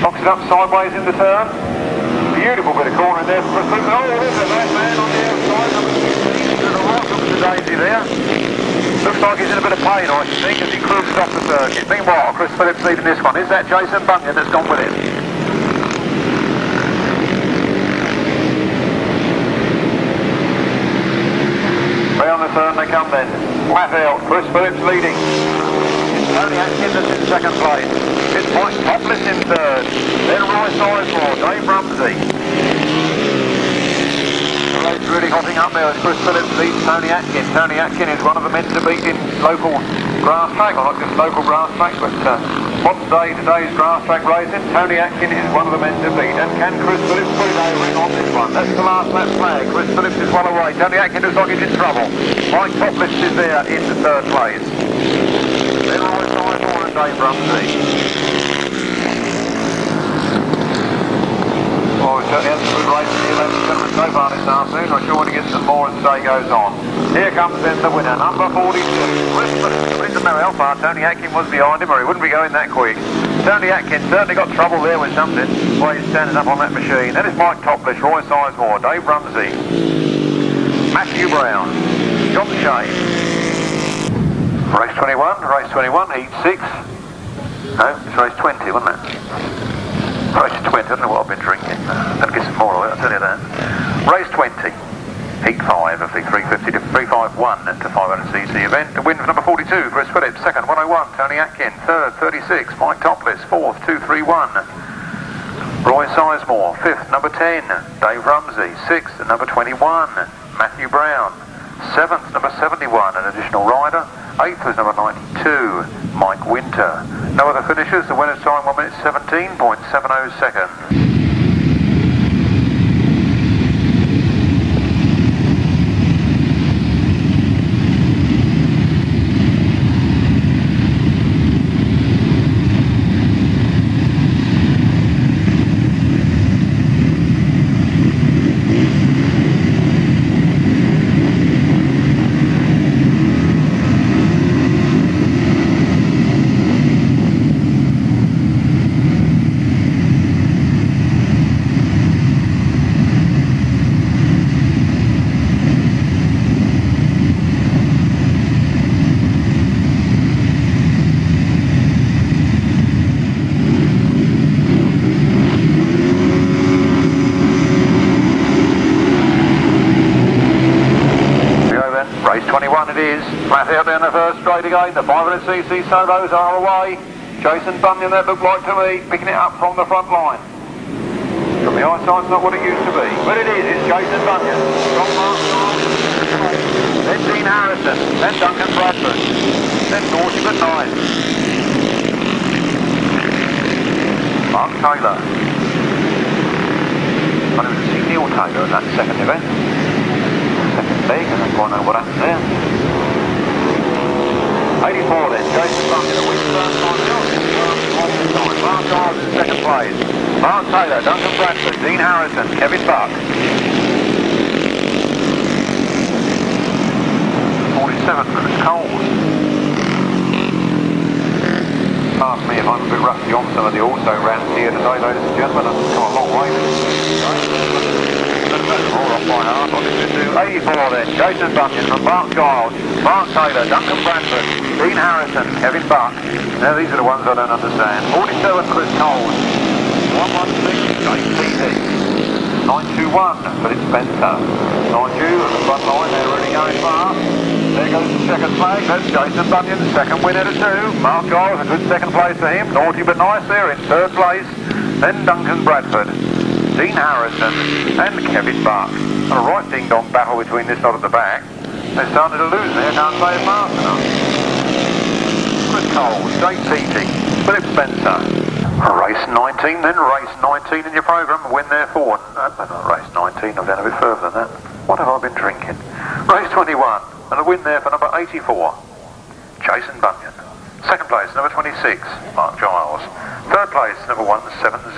Knocks it up sideways in the turn. Beautiful bit of corner in there for Chris Phillips. Oh, there's a bad man on the outside. Number sixteen, to the right, looks at the daisy there. Looks like he's in a bit of pain, I think, as he cruises off the circuit. Meanwhile, Chris Phillips leading this one. Is that Jason Bunyan that's gone with him? On the turn they come then. Flat out, Chris Phillips leading. Tony Atkin is in second place. It's Mike Topliss in third. Then right side for Dave Rumsey. The race really hotting up there as Chris Phillips leads Tony Atkin. Tony Atkin is one of the men to beat in local grass track, or not just local grass track, but uh, modern day, today's grass track racing, Tony Atkin is one of the men to beat. And can Chris Phillips put it over him on this one? That's the last lap flag. Chris Phillips is one away. Tony Atkin looks like he's in trouble. Mike Topliss is there in the third place. Then right side four and Dave Rumsey. Well, we've certainly had some good races here, ladies and gentlemen, so far this afternoon. I sure want to get some more as the day goes on. Here comes then the winner, number forty-two. Doesn't matter how far Tony Atkin was behind him, or he wouldn't be going that quick. Tony Atkin certainly got trouble there with something, while he's standing up on that machine. That is Mike Topliss, Roy Sizemore, Dave Rumsey, Matthew Brown, John Shea. Race twenty-one, race twenty-one, heat six. No, it's race twenty, wasn't it? Race twenty, I don't know what I've been drinking. That gets more of it, I'll tell you that. Race twenty. Heat five of the three fifty to three fifty-one to five hundred c c event. The win for number forty-two, Chris Phillips. Second, one oh one, Tony Atkin. Third, thirty-six, Mike Topliss. Fourth, two thirty-one, Roy Sizemore. Fifth, number ten, Dave Rumsey. Sixth, number twenty-one, Matthew Brown. Seventh, number seventy-one, an additional rider. Eighth was number ninety-two, Mike Winter. No other finishers. The winner's time, one minute seventeen point seven oh seconds. The five hundred c c solos are away. Jason Bunyan, that looked like to me, picking it up from the front line. From the eyesight's not what it used to be, but it is. It's Jason Bunyan. John Marshall, then Dean Harrison, then Duncan Bradford, then Naughty But Nice, Mark Taylor. I don't see Neil Taylor in that second event. Second leg, I don't quite know what happened there. eighty-four then, Jason Bunyan, a weak first time, Nelson, first time, time. Mark Giles in second place. Mark Taylor, Duncan Bradford, Dean Harrison, Kevin Buck. forty-seventh for the Coles. Pardon me if I'm a bit rusty on some of the also rounds here today, ladies and gentlemen. I've come a long way. All off my heart, I'll just do eighty-four then, Jason Bunyan from Mark Giles, Mark Taylor, Duncan Bradford, Dean Harrison, Kevin Buck. Now these are the ones I don't understand. forty-seven, Chris Coles. one one six, J T D. nine two one, Philip Spencer. nine two, the front line, they're really going fast. There goes the second flag. That's Jason Bunyan, second winner to two. Mark Giles, a good second place for him. Naughty But Nice there in third place. Then Duncan Bradford, Dean Harrison, and Kevin Buck. A right ding-dong battle between this lot at the back. They're starting to lose there, can't play fast enough. Coles, Dave Teating, Philip Spencer. Race nineteen then, race nineteen in your programme, win therefore. No, no, race nineteen, I've done a bit further than that. What have I been drinking? Race twenty-one, and a win there for number eighty-four, Jason Bunyan. Second place, number twenty-six, Mark Giles. Third place, number one seventy,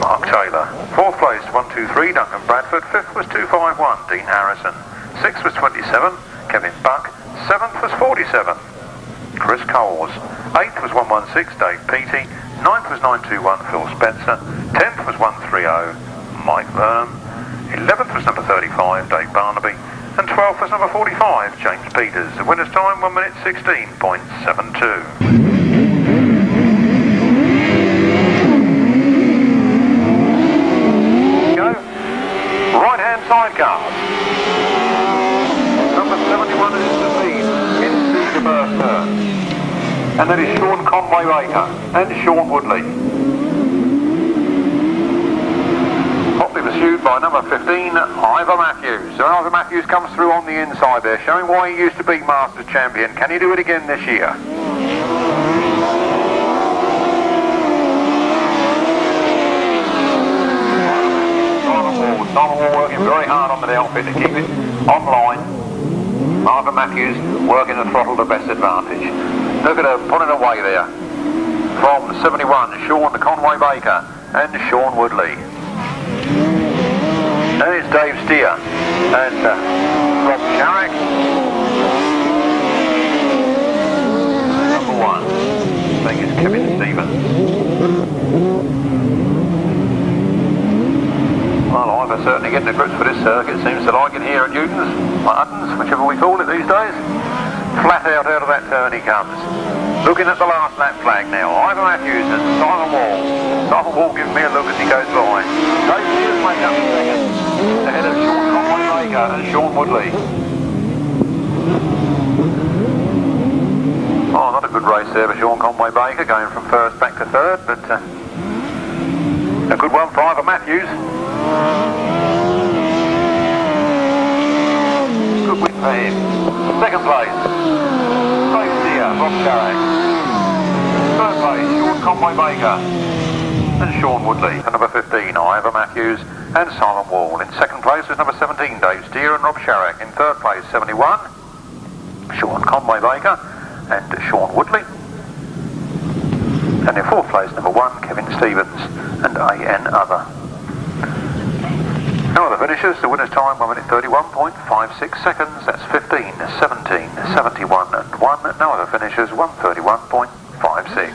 Mark Taylor. Fourth place, one two three, Duncan Bradford. Fifth was two five one, Dean Harrison. Sixth was twenty-seven, Kevin Buck. Seventh was forty-seven, Chris Coles. Eighth was one one six, Dave Peaty. Ninth was nine two one, Phil Spencer. Tenth was one three oh, Mike Verm. Eleventh was number thirty-five, Dave Barnaby. and twelfth was number forty-five, James Peters. The winner's time, one minute sixteen point seven two. Right-hand sidecar. Number seventy-one is the lead in the reverse turn. And that is Sean Conway Baker and Sean Woodley. Hotly pursued by number fifteen, Ivor Matthews. So Ivor Matthews comes through on the inside there, showing why he used to be Masters champion. Can he do it again this year? Donald working very hard on the outfit to keep it online. Marvin Matthews working the throttle to best advantage. Look at her pulling away there from seventy-one, Sean Conway Baker and Sean Woodley. And it's Dave Steer and uh, Rob Szarek. Number one, I think it's Kevin Stevens. Well, Ivor certainly getting to grips for this circuit, seems to like it here at Newton's, Martins, whichever we call it these days. Flat out out of that turn he comes. Looking at the last lap flag now, Ivor Matthews and Simon Wall. Simon Wall gives me a look as he goes behind. Dave Steers make up second, ahead of Sean Conway Baker and Sean Woodley. Oh, not a good race there for Sean Conway Baker, going from first back to third, but uh, a good one for Ivor Matthews. Good win for him. Second place, Dave Steer, Rob Szarek. Third place, Sean Conway Baker and Sean Woodley. And number fifteen, Ivor Matthews and Simon Wall. In second place was number seventeen, Dave Steer and Rob Szarek. In third place, seventy-one, Sean Conway Baker and Sean Woodley. And in fourth place, number one, Kevin Stevens and A N Other. Now the finishers, the winner's time, one minute thirty-one point five six seconds, that's fifteen, seventeen, seventy-one and one. Now the finishers, one thirty-one point five six.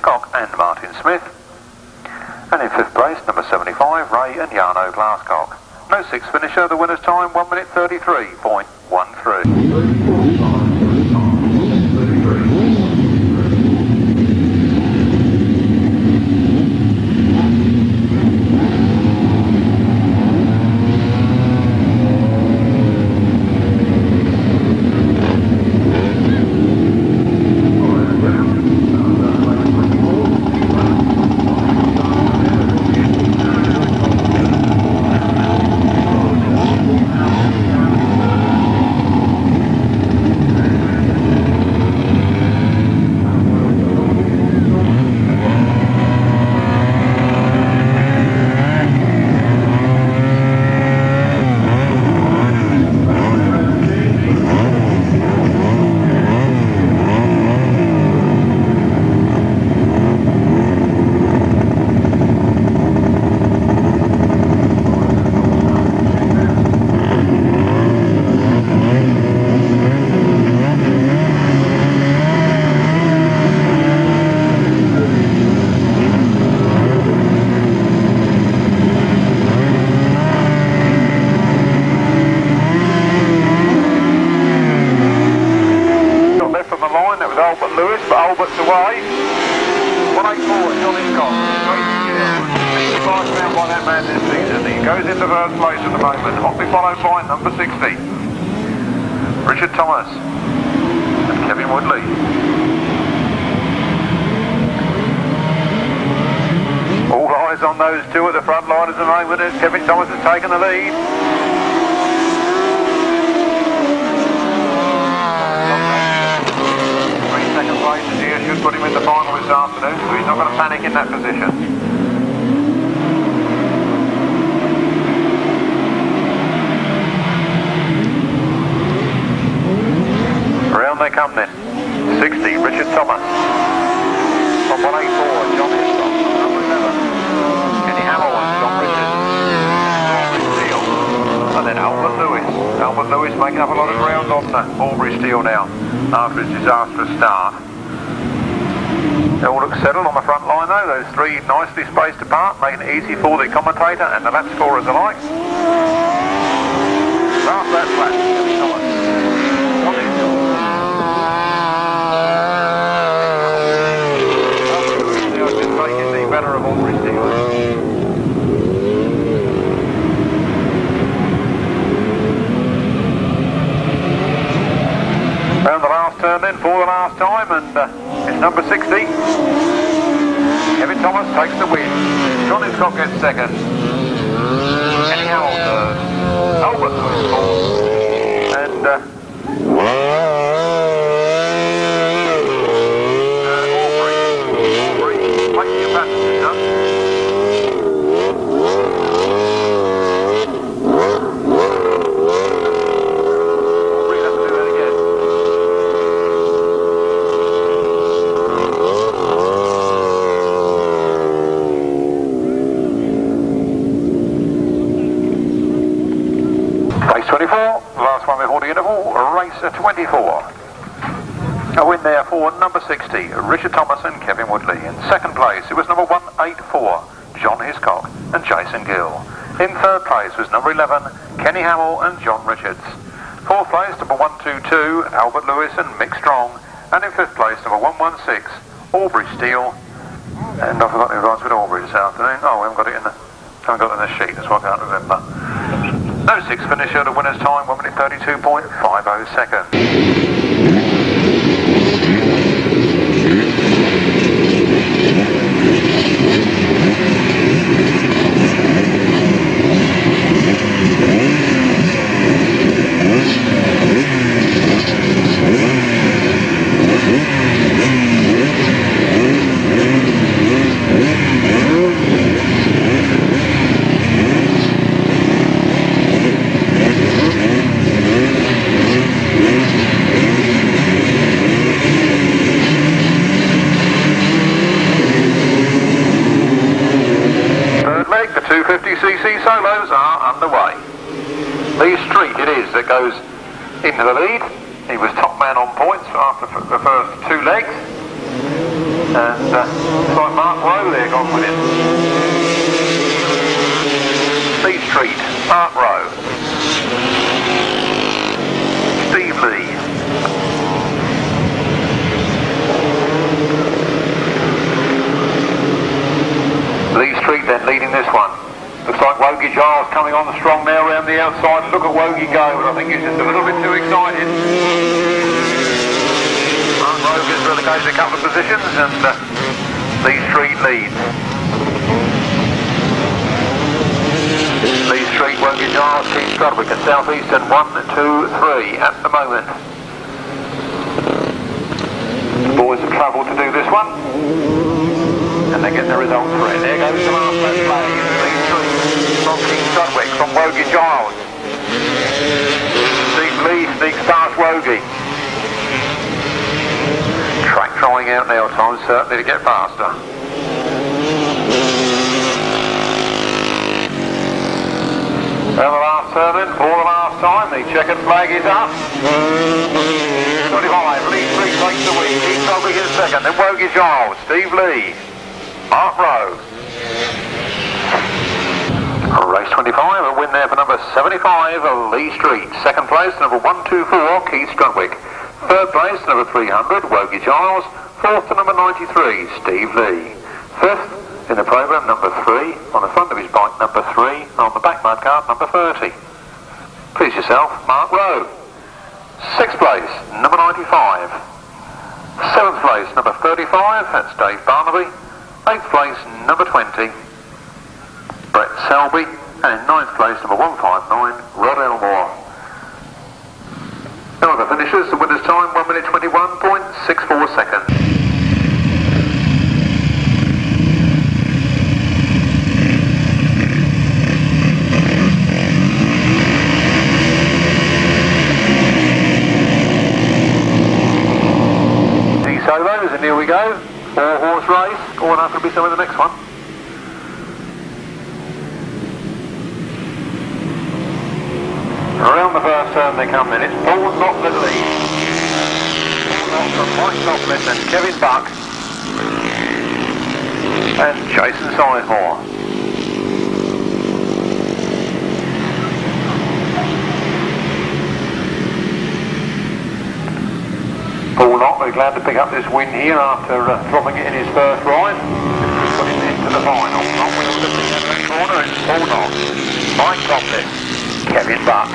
Hiscock and Martin Smith. And in fifth place, number seventy-five, Ray and Jarno Glasscock. No sixth finisher, the winner's time, one minute thirty-three point one three. Richard Thomas and Kevin Woodley. In second place, it was number one eighty-four, John Hiscock and Jason Gill. In third place was number eleven, Kenny Hamill and John Richards. Fourth place, number one twenty-two, Albert Lewis and Mick Strong. And in fifth place, number one sixteen, Aubrey Steele. And I forgot who rides with Aubrey this afternoon. Oh, we haven't got it in the, haven't got it in the sheet, that's why I can't remember. No sixth finisher, the winner's time, one minute thirty-two point five oh seconds. two fifty c c solos are underway. Lee Street it is that goes into the lead. He was top man on points after the first two legs. And uh, it's like Mark Rowe there gone with it. Street, Mark Rowe, Steve Lee, Lee Street then leading this one. Looks like Wogie Giles coming on strong now around the outside. Look at Wogie go, but I think he's just a little bit too excited. Mark Rowe gets relegated a couple of positions and uh, Lee Street leads. Lee Street, Wogie Giles, Keith Strudwick at Southeastern, one, two, three at the moment. The boys have travelled to do this one, and they're getting the results for it. There goes the last man playing in Lee Street from Keith Strudwick, from Wogie Giles. Steve Lee sneaks past Wogie. Track drying out now, time certainly to get faster. Well, the last turn in for the last time, the checkered flag is up. twenty-five, Lee Street takes the win, Keith Strudwick in second, then Wogie Giles, Steve Lee, Mark Rowe. Race twenty-five, a win there for number seventy-five, Lee Street. Second place, number one two four, Keith Strudwick. Third place, number three hundred, Wogie Giles. Fourth to number ninety-three, Steve Lee. Fifth, in the programme, number three, on the front of his bike, number three, on the back mud card, number thirty. Please yourself, Mark Rowe. Sixth place, number ninety-five. Seventh place, number thirty-five, that's Dave Barnaby. Eighth place, number twenty, Brett Selby. And in ninth place, number one five nine, Rod Elmore. Now the finishers, the winner's time, one minute twenty-one point six four seconds. And here we go, four horse race. Oh, and that's going to be some of the next one. Around the first turn they come in. It's Paul Topliss lead. From Mike Topliss and Kevin Buck and Jason Sizemore. Paul Knott, we're glad to pick up this win here after uh, dropping it in his first ride. Putting it into the final. Knott with a look at the corner, it's Paul Knott, Mike Topliss, Kevin Buck.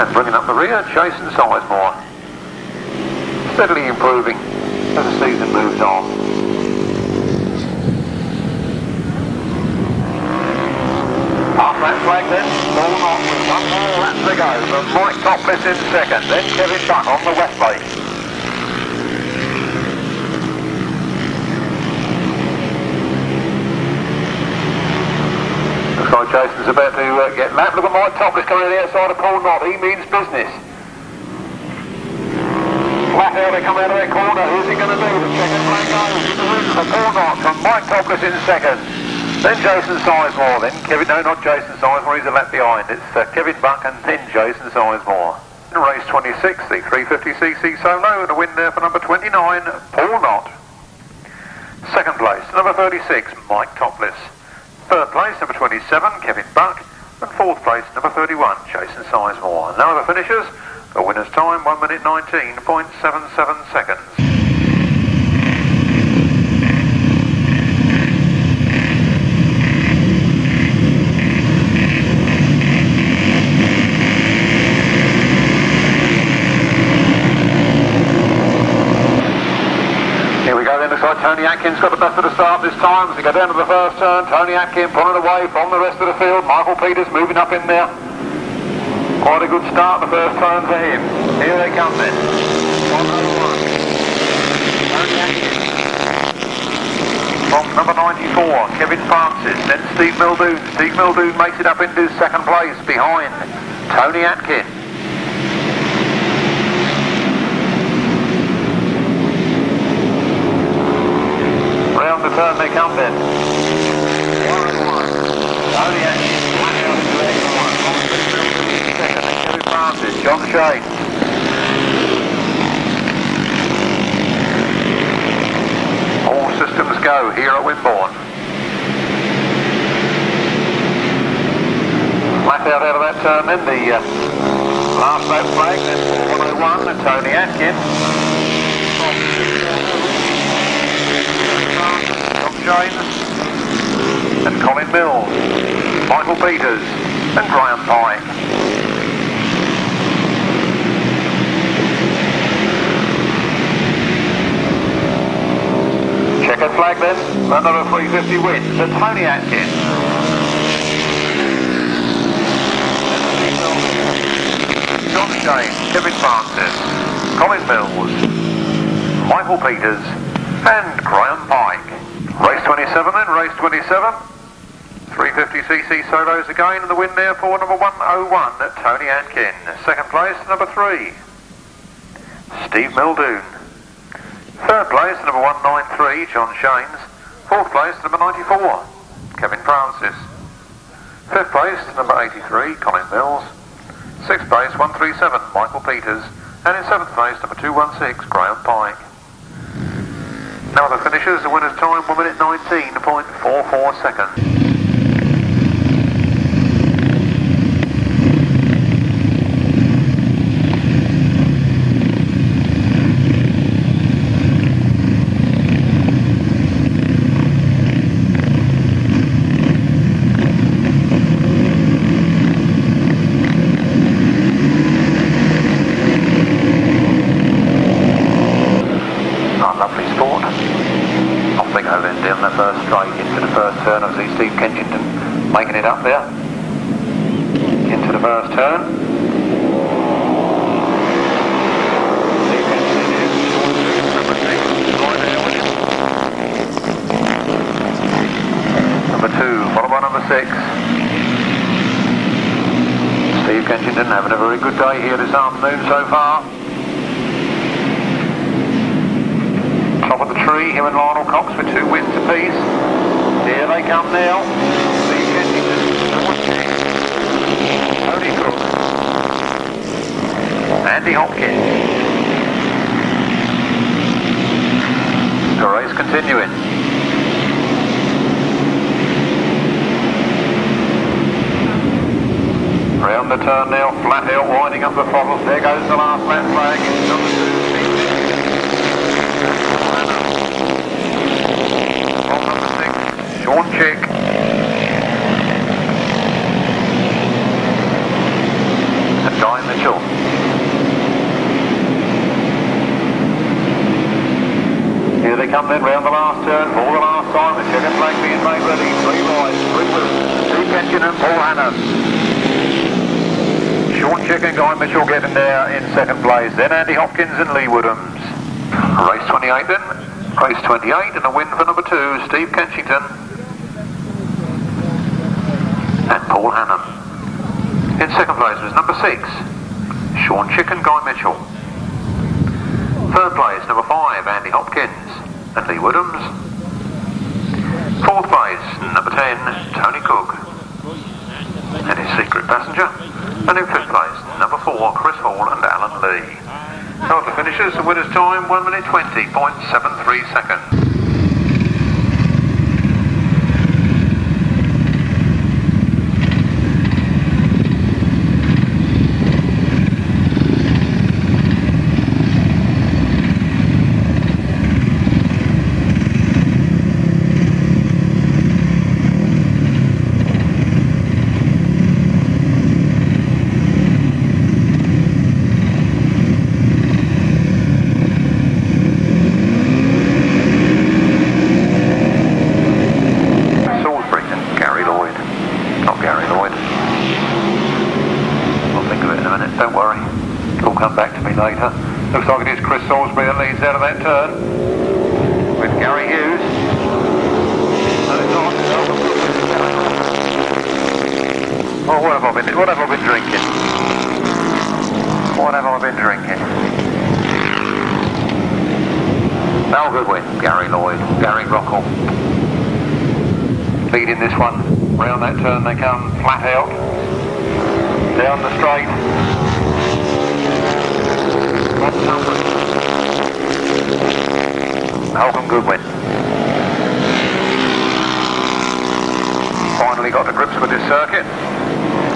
And bringing up the rear, Jason Sizemore. Steadily improving as the season moves on. That flag then, all on with one more lap to go, but Mike Topliss in second, then Kevin Buck on the west lane. Looks like Jason's about to uh, get lapped. Look at Mike Topliss coming to the outside of Paul Knott, he means business. Flat out, they come out of their corner, who's he going to do? The second flag goes to the win for Paul Knott from Mike Topliss in second. Then Jason Sizemore, then Kevin, no not Jason Sizemore, he's a lap behind, it's uh, Kevin Buck and then Jason Sizemore. In race twenty-six, the three fifty c c solo, and a win there for number twenty-nine, Paul Knott. Second place, number thirty-six, Mike Topliss. Third place, number twenty-seven, Kevin Buck. And fourth place, number thirty-one, Jason Sizemore. Now the finishers, the winner's time, one minute nineteen point seven seven seconds. Tony Atkin's got the best of the start this time as we go down to the first turn. Tony Atkin pulling away from the rest of the field. Michael Peters moving up in there. Quite a good start the first turn for him. Here they come then. One over one. Tony Atkin. From number ninety-four, Kevin Francis. Then Steve Muldoon. Steve Muldoon makes it up into second place behind Tony Atkin. Round the turn they come then. One and one. Only Atkins, one out of the second one. Second, and Kevin Francis, John Shade. All systems go here at Wimborne. in the uh, last boat flag. That's one oh one and Tony Atkin. Tom James and Colin Mills, Michael Peters and Graham Pye. Second flag then, another three fifty win to Tony Atkin. John Shane, Kevin Francis, Colin Mills, Michael Peters and Graham Pike. Race twenty-seven then, race twenty-seven. three fifty c c solos again, and the win there for number one oh one at Tony Atkin. Second place, number three, Steve Muldoon. Third place, number one ninety-three, John Shanes. Fourth place, number ninety-four, Kevin Francis. Fifth place, number eighty-three, Colin Mills. Sixth place, one thirty-seven, Michael Peters. And in seventh place, number two one six, Graham Pike. Now the finishers, the winner's time, one minute nineteen point four four seconds. Steve Kensington making it up there into the first turn. Steve Kensington is number six, right there with him. Number two, followed by number six. Steve Kensington having a very good day here this afternoon so far. Top of the tree, him and Lionel Cox with two wins apiece. Here they come now. Steve Kensington, Tony Cook, Andy Hopkins. The race continuing. Round the turn now, flat out, winding up the throttles. There goes the last lap flag. It's number two. Sean Chick. And Guy Mitchell. Here they come then, round the last turn, for the last time. The second flag being made ready. Three wide, three wide, two Kensington and Paul Hannan. Sean Chick and Guy Mitchell getting there in second place. Then Andy Hopkins and Lee Woodhams. Race twenty-eight then. Race twenty-eight and a win for number two, Steve Kensington. And Paul Hannum. In second place was number six, Sean Chick and Guy Mitchell. Third place, number five, Andy Hopkins and Lee Woodhams. Fourth place, number ten, Tony Cook and his secret passenger. And in fifth place, number four, Chris Hall and Alan Lee. Now the finishers, the winner's time, one minute twenty point seven three seconds.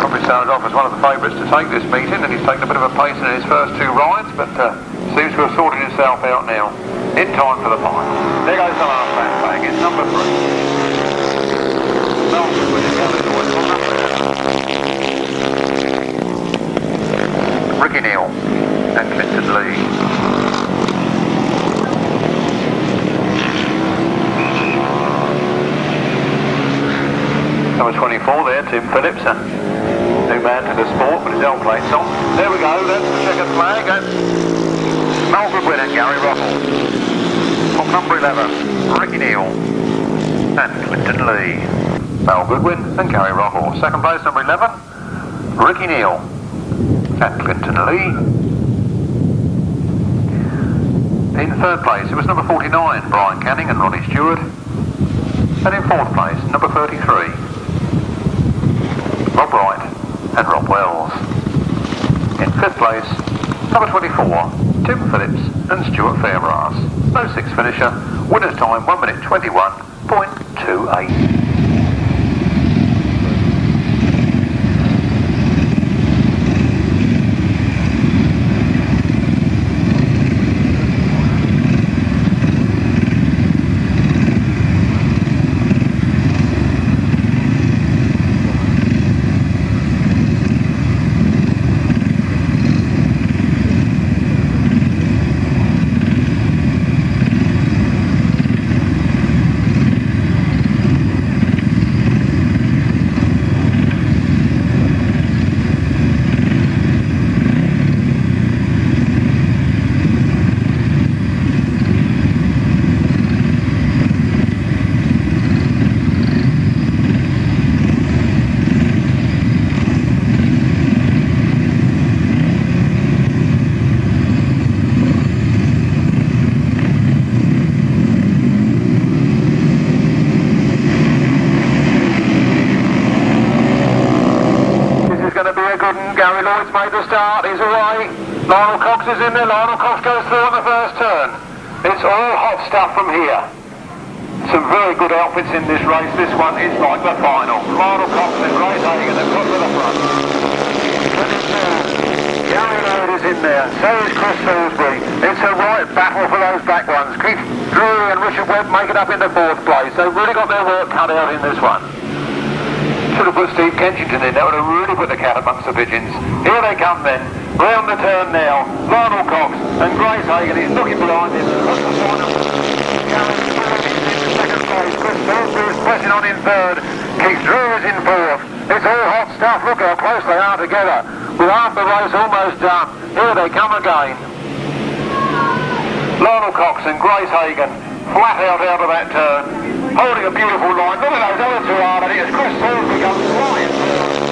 probably started off as one of the favourites to take this meeting, and he's taken a bit of a pacing in his first two rides, but uh, seems to have sorted himself out now. In time for the final. There goes the last man playing. It's number three. Malcolm Goodwin is out of the way. Ricky Neal and Clinton Lee. Number twenty-four there, Tim Phillips, a new man to the sport with his own plates on. There we go, that's the second flag, that's Malcolm Goodwin and Gary Rockall. From number eleven, Ricky Neal and Clinton Lee. Mal Goodwin and Gary Rockall. Second place, number eleven, Ricky Neal and Clinton Lee. In third place, it was number forty-nine, Brian Canning and Ronnie Stewart. And in fourth place, number thirty-three, Rob Wright and Rob Wells. In fifth place, number twenty-four, Tim Phillips and Stuart Fairbrass. No six finisher, winner's time one minute twenty-one point two eight. Lionel Cox is in there, Lionel Cox goes through on the first turn. It's all hot stuff from here. Some very good outfits in this race, this one is like the final. Lionel Cox and Grace Hagan have got to the front. Gary Road is in there, so is Chris Salisbury. It's a right battle for those back ones. Keith Drury and Richard Webb make it up into fourth place. They've really got their work cut out in this one. Should have put Steve Kensington in, that would have really put the cat amongst the pigeons. Here they come then. Round the turn now, Lionel Cox and Grace Hagan is looking behind him. What's the final? In second place, Chris Phillips is pressing on in third. Keith Drew is in fourth. It's all hot stuff. Look how close they are together. With half the race almost done, here they come again. Lionel Cox and Grace Hagan flat out out of that turn, holding a beautiful line. Look at those other two are, but it's Chris Phillips becomes flying.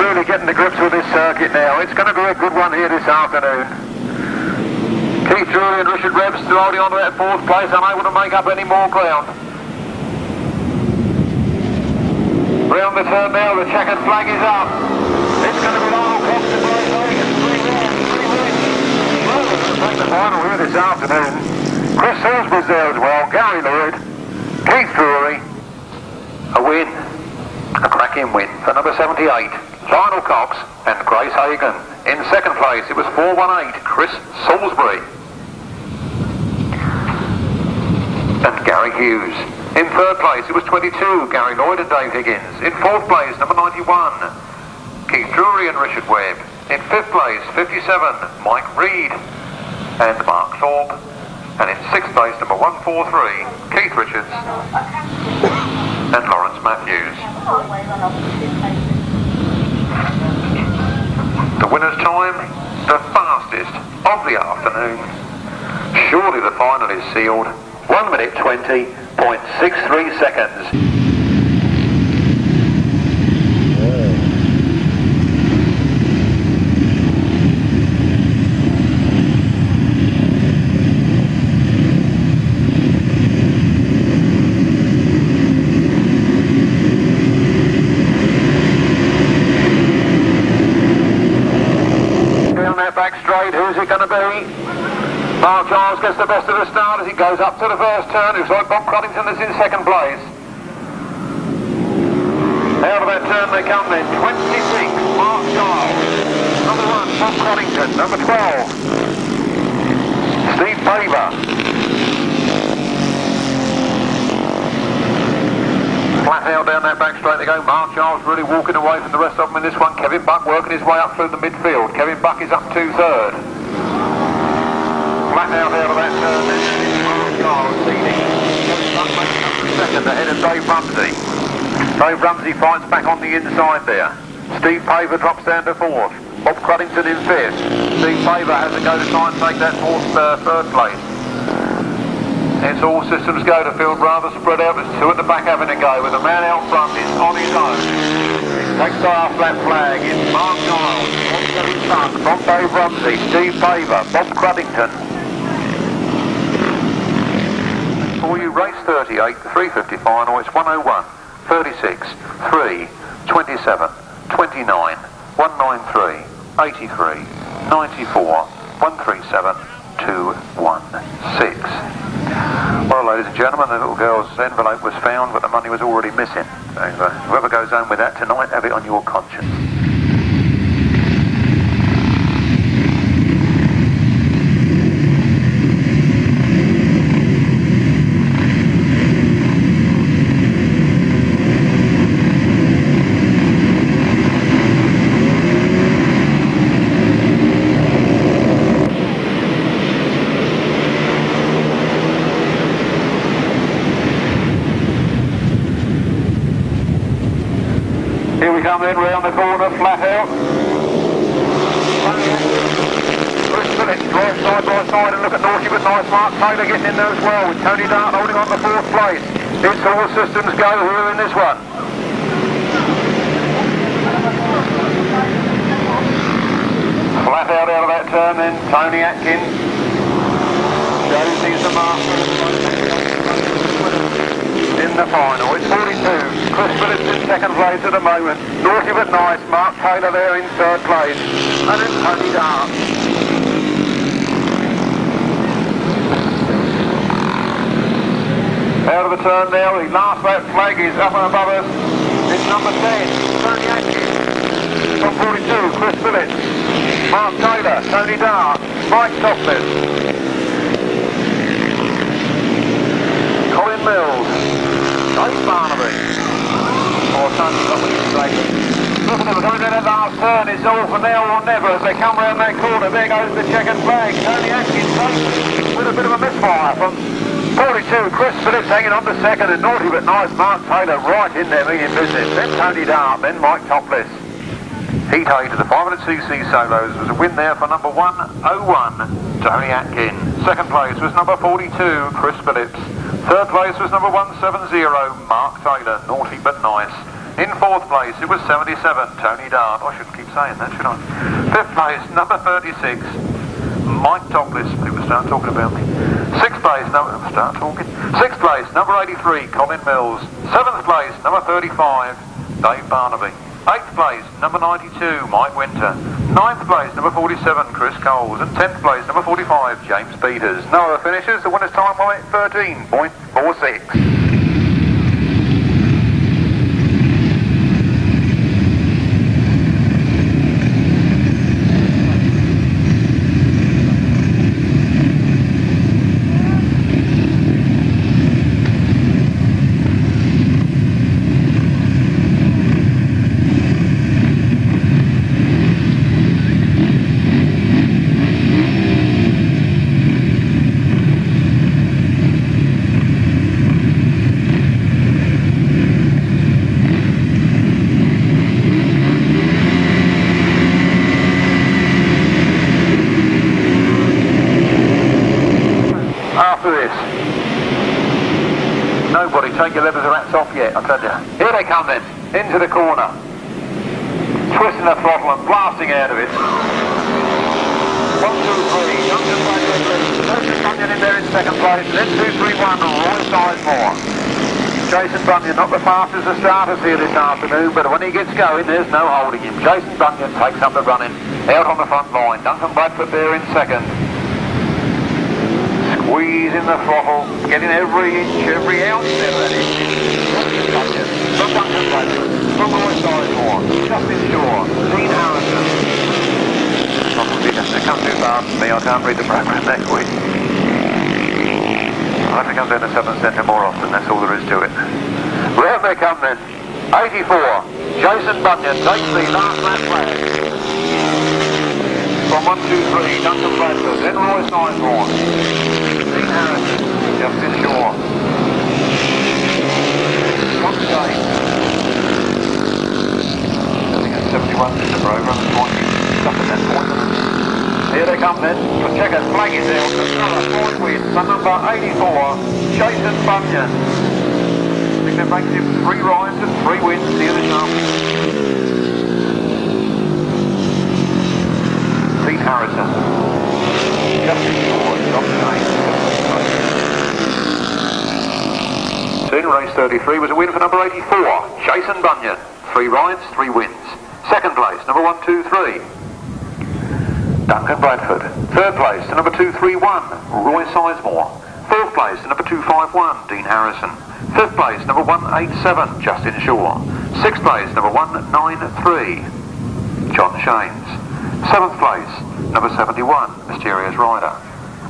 Really getting to grips with this circuit now. It's going to be a good one here this afternoon. Keith Drury and Richard Webb still holding on to that fourth place, unable to make up any more ground. Round the turn now, the checkered flag is up. It's going to be Lionel Cox and Grace Hagan. Three wins, three wins. We'll take the final here this afternoon. Chris Salisbury's there as well, Gary Lloyd, Keith Drury. A win, a cracking win for number seventy-eight. Lionel Cox and Grace Hagan. In second place, it was four one eight, Chris Salisbury and Gary Hughes. In third place, it was twenty-two, Gary Lloyd and Dave Higgins. In fourth place, number ninety-one, Keith Drury and Richard Webb. In fifth place, fifty-seven, Mike Reed and Mark Thorpe. And in sixth place, number one forty-three, Keith Richards and Lawrence Matthews. The winner's time, the fastest of the afternoon. Surely the final is sealed. one minute twenty point six three seconds. Mark Giles gets the best of the start as he goes up to the first turn. It's like Bob Cruddington that's in second place. Out of that turn they come then. twenty-six, Mark Giles. Number one, Bob Cruddington. Number twelve, Steve Faver. Flat out down that back straight they go. Mark Giles really walking away from the rest of them in this one. Kevin Buck working his way up through the midfield. Kevin Buck is up two-third. Flat out out of that turn then. Mark Giles leading. Kevin Buck making up in second ahead of Dave Rumsey. Dave Rumsey finds back on the inside there. Steve Faver drops down to fourth. Bob Cruddington in fifth. Steve Faver has to go to try and take that fourth, uh, third place. It's all systems go to field, rather spread out. It's two at the back having a go with a man out front. It's on his own. Takes off that flag. It's Mark Giles. From Dave Rumsey, Steve Faver, Bob Cruddington. For you, race thirty-eight, the three fifty final. It's one oh one. thirty-six, three, twenty-seven, twenty-nine, one ninety-three, eighty-three, ninety-four, one thirty-seven, two sixteen. Well, ladies and gentlemen, the little girl's envelope was found, but the money was already missing. So, uh, whoever goes home with that tonight, have it on your conscience. Then round the corner, flat out. Chris Phillips drives side by side and look at Naughty with nice Mark Taylor getting in there as well, with Tony Dart holding on the fourth place. It's all systems go here in this one. Flat out out of that turn then, Tony Atkin. Joe sees the mark in the final. It's forty-two. Chris Phillips in second place at the moment. Naughty but nice, Mark Taylor there in third place. And it's Tony Dart. Out of the turn now, the last lap flag is up and above us. It's number ten, Tony Atkins. From forty-two, Chris Phillips. Mark Taylor, Tony Dart, Mike Topliss. Colin Mills. Dave Barnaby. Looking at the coming down that last turn, it's all for now or never as they come round that corner. There goes the checkered flag. Tony Atkins with a bit of a misfire from forty-two. Chris Phillips hanging on to second, and Naughty but nice Mark Taylor right in there meaning business. Then Tony Dart, then Mike Topliss. Heat A to the five hundred c c solos was a win there for number one oh one, Tony Atkin. Second place was number forty-two, Chris Phillips. Third place was number one seventy, Mark Taylor, Naughty but nice. In fourth place, it was seventy-seven, Tony Dart. I shouldn't keep saying that, should I? Fifth place, number thirty-six, Mike Topliss. People start talking about me. Sixth place, number... Start talking. Sixth place, number eighty-three, Colin Mills. Seventh place, number thirty-five, Dave Barnaby. Eighth place, number ninety-two, Mike Winter. Ninth place, number forty-seven, Chris Coles. And tenth place, number forty-five, James Peters. No other finishes. The winner's time by thirteen point four six. Take your levers or hats off yet, I tell you. Here they come then, into the corner. Twisting the throttle and blasting out of it. One, two, three, Duncan Bradford. Bunyan in there in second place. Then two, three, one, right side more. Jason Bunyan, not the fastest of starters here this afternoon, but when he gets going, there's no holding him. Jason Bunyan takes up the running, out on the front line. Duncan Bradford there in second. Squeezing the throttle, getting every inch, every ounce there, that is. Doctor. Someone to pleasure. From Roy just inshore. Dean Harrison. Probably just to come too far for me. I can't read the program next week. I'll have to come down the Southern Centre more often. That's all there is to it. Where have they come then? eighty-four. Jason Bunyan takes the last man flag. From one two three, Duncan Bradford, then Roy Sighorn. Dean Harrison, just inshore. Scott Gates. I think it's seventy-one in the program, it's pointing up at that point. Here they come then, the checkered flag is out, another point win for number eighty-four, Jason Bunyan. I think that makes him three rides and three wins here this afternoon. Harrison. Just inshore, top nine. Race thirty-three was a win for number eighty-four, Jason Bunyan. Three rides, three wins. Second place, number one two three, Duncan Bradford. Third place to number two three one, Roy Sizemore. Fourth place to number two five one, Dean Harrison. Fifth place, number one eight seven, just inshore. Sixth place, number one nine three, John Shanes. Seventh place, number seventy-one, Mysterious Rider.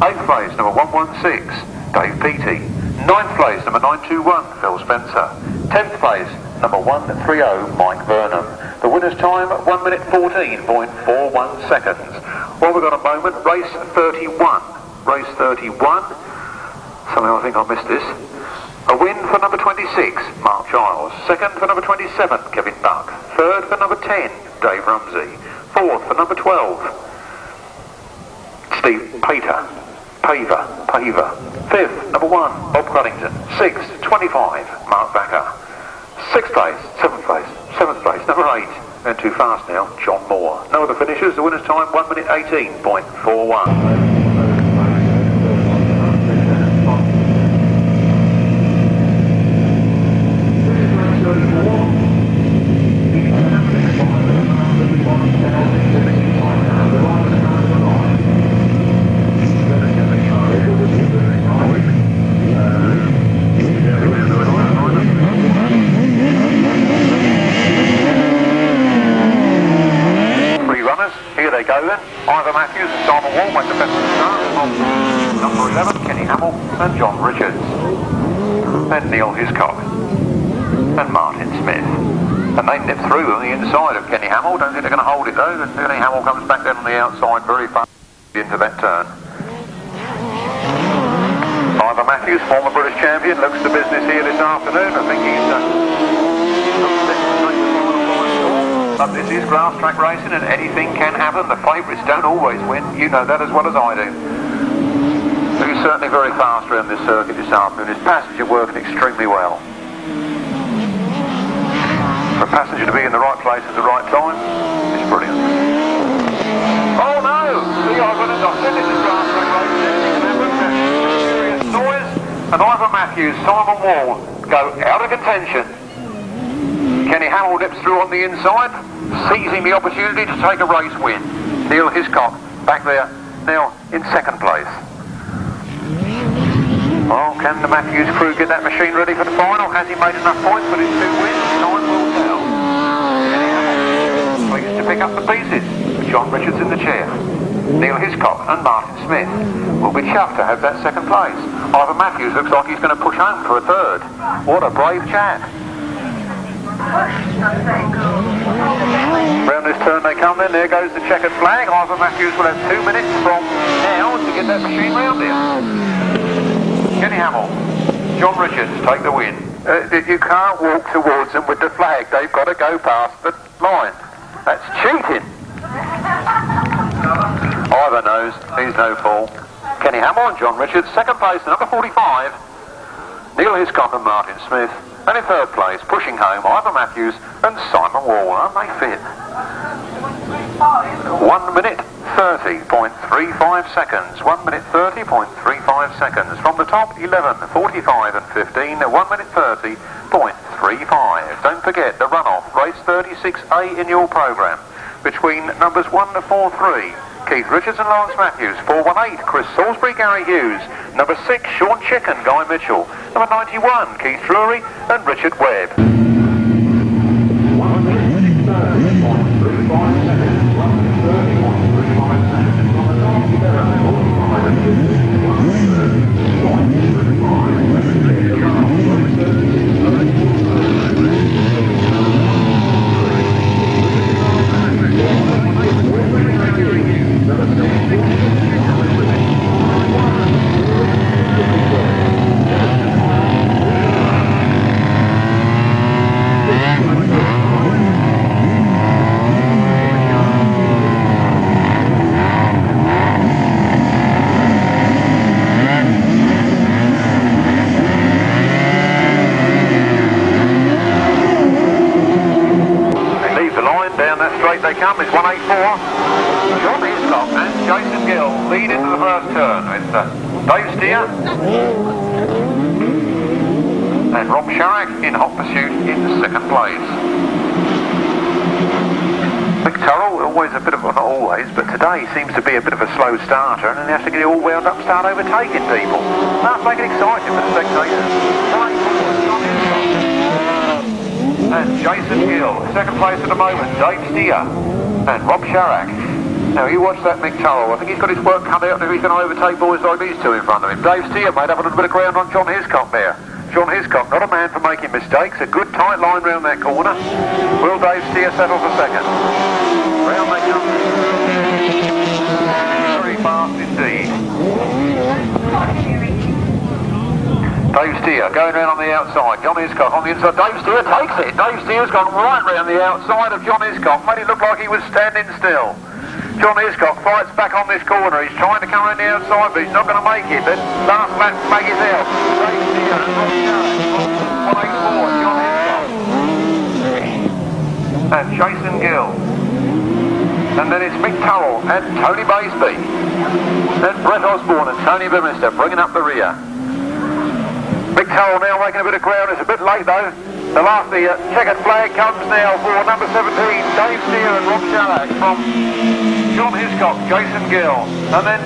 Eighth place, number one one six, Dave Peaty. Ninth place, number nine two one, Phil Spencer. Tenth place, number one three oh, Mike Burnham. The winner's time, one minute fourteen point four one seconds. Well, we've got a moment, race thirty-one. Race thirty-one. Somehow I think I missed this. A win for number twenty-six, Mark Giles. Second for number twenty-seven, Kevin Buck. Third for number ten, Dave Rumsey. Fourth for number twelve, Steve Pater, Paver, Paver. Fifth, number one, Bob Cruddington. Sixth, twenty-five, Mark Backer. Sixth place, seventh place, seventh place, number eight, and too fast now, John Moore. No other finishers, the winner's time, one minute eighteen point four one. And John Richards, and Neil Hiscock, and Martin Smith. And they nip through on the inside of Kenny Hamill. Don't think they're going to hold it though. And Kenny Hamill comes back down on the outside very fast into that turn. Ivor Matthews, former British champion, looks to business here this afternoon. I think he's done. But this is grass track racing and anything can happen. The favourites don't always win. You know that as well as I do. Who's certainly very fast around this circuit this afternoon. His passenger working extremely well. For a passenger to be in the right place at the right time, it's brilliant. Oh no! See, I've got I said this is grass track racing. Serious noise. And Ivor Matthews, Simon Wall go out of contention. Kenny Hamill dips through on the inside, seizing the opportunity to take a race win. Neil Hiscock back there now in second place. Oh, can the Matthews crew get that machine ready for the final? Has he made enough points for his two wins? Time will tell. Pleased to pick up the pieces with John Richards in the chair. Neil Hiscock and Martin Smith will be chuffed to have that second place. Ivor Matthews looks like he's going to push home for a third. What a brave chap. Round this turn they come then, there goes the checkered flag. Ivor Matthews will have two minutes from now to get that machine round there. Kenny Hamill, John Richards take the win. Uh, you can't walk towards them with the flag. They've got to go past the line. That's cheating. Ivor knows. He's no fool. Kenny Hamill and John Richards. Second place, number forty-five. Neil Hiscock and Martin Smith. And in third place, pushing home, Ivor Matthews and Simon Wall. Aren't they fit? One minute. thirty point three five seconds. one minute thirty point three five seconds. From the top, eleven, forty-five and fifteen. one minute thirty point three five. Don't forget the runoff, race thirty-six A in your programme, between numbers one to four three, Keith Richards and Lawrence Matthews. Four one eight, Chris Salisbury, Gary Hughes. Number six, Sean Chick and Guy Mitchell. Number ninety-one, Keith Drury and Richard Webb. Is one eighty-four. John Hiscock and Jason Gill lead into the first turn with uh, Dave Steer and Rob Szarek in hot pursuit in second place. McTurrell, always a bit of, well, not always, but today seems to be a bit of a slow starter, and he has to get it all wound up, start overtaking people. That's making it exciting for the spectators. And Jason Gill, second place at the moment, Dave Steer and Rob Szarek. Now you watch that McTurrell, I think he's got his work cut out if he's going to overtake boys like these two in front of him. Dave Steer made up a little bit of ground on John Hiscock there. John Hiscock, not a man for making mistakes, a good tight line round that corner. Will Dave Steer settle for second? Round they come. Very fast indeed. Dave Steer going round on the outside, John Hiscock on the inside, Dave Steer takes it, Dave Steer's gone right round the outside of John Hiscock, made it look like he was standing still. John Hiscock fights back on this corner, he's trying to come around the outside but he's not going to make it, but last lap make it out. Dave Steer and Rob Szarek, one eighty-four, John Hiscock and Jason Gill, and then it's McTurrell and Tony Baseby, then Brett Osborne and Tony Burmester bringing up the rear. McTurrell now making a bit of ground, it's a bit late though. The last, the uh, checkered flag comes now for number seventeen, Dave Steer and Rob Szarek from John Hiscock, Jason Gill, and then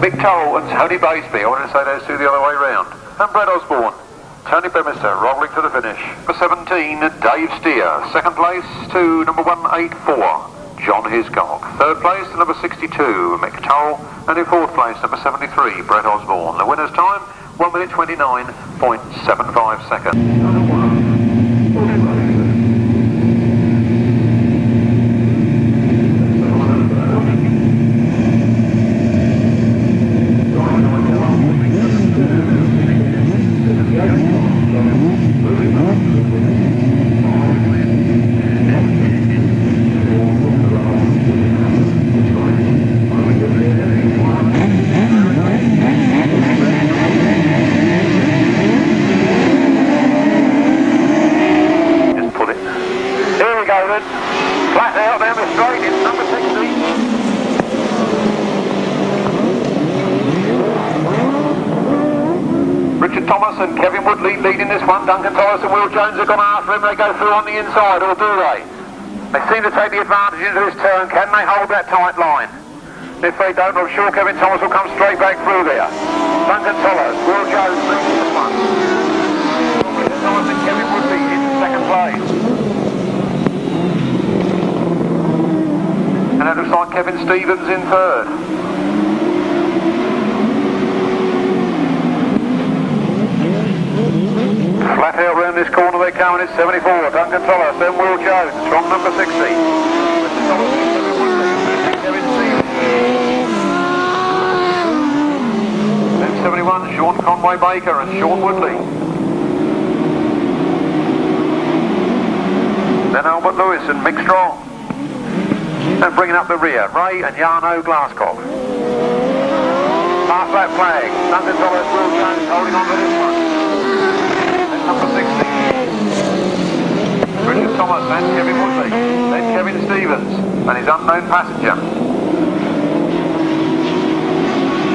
McTurrell and Tony Baseby. I wanted to say those two the other way round. And Brad Osborne, Tony Burmester rolling to the finish. For seventeen, Dave Steer, second place to number one eighty-four. John Hiscock, third place to number sixty-two, McTurrell, and in fourth place number seventy-three, Brett Osborne. The winner's time, one minute twenty-nine point seven five seconds. Duncan Thomas and Will Jones have gone after him, they go through on the inside, or do they? They seem to take the advantage into this turn, can they hold that tight line? If they don't, I'm sure Kevin Thomas will come straight back through there. Duncan Thomas, Will Jones leading this one. Richard Thomas and Kevin Woodley in second place. And it looks like Kevin Stevens in third. Flat out round this corner they come, and it's seventy-four, Duncan Toller, then Will Jones from number sixty. Then seventy-one, Sean Conway Baker and Sean Woodley. Then Albert Lewis and Mick Strong. And bringing up the rear, Ray and Jarno Glasscock. Half that flag, Duncan Toller, Will Jones holding on to this one. Number sixty, Richard Thomas and Kevin Woodley, then Kevin Stevens and his unknown passenger.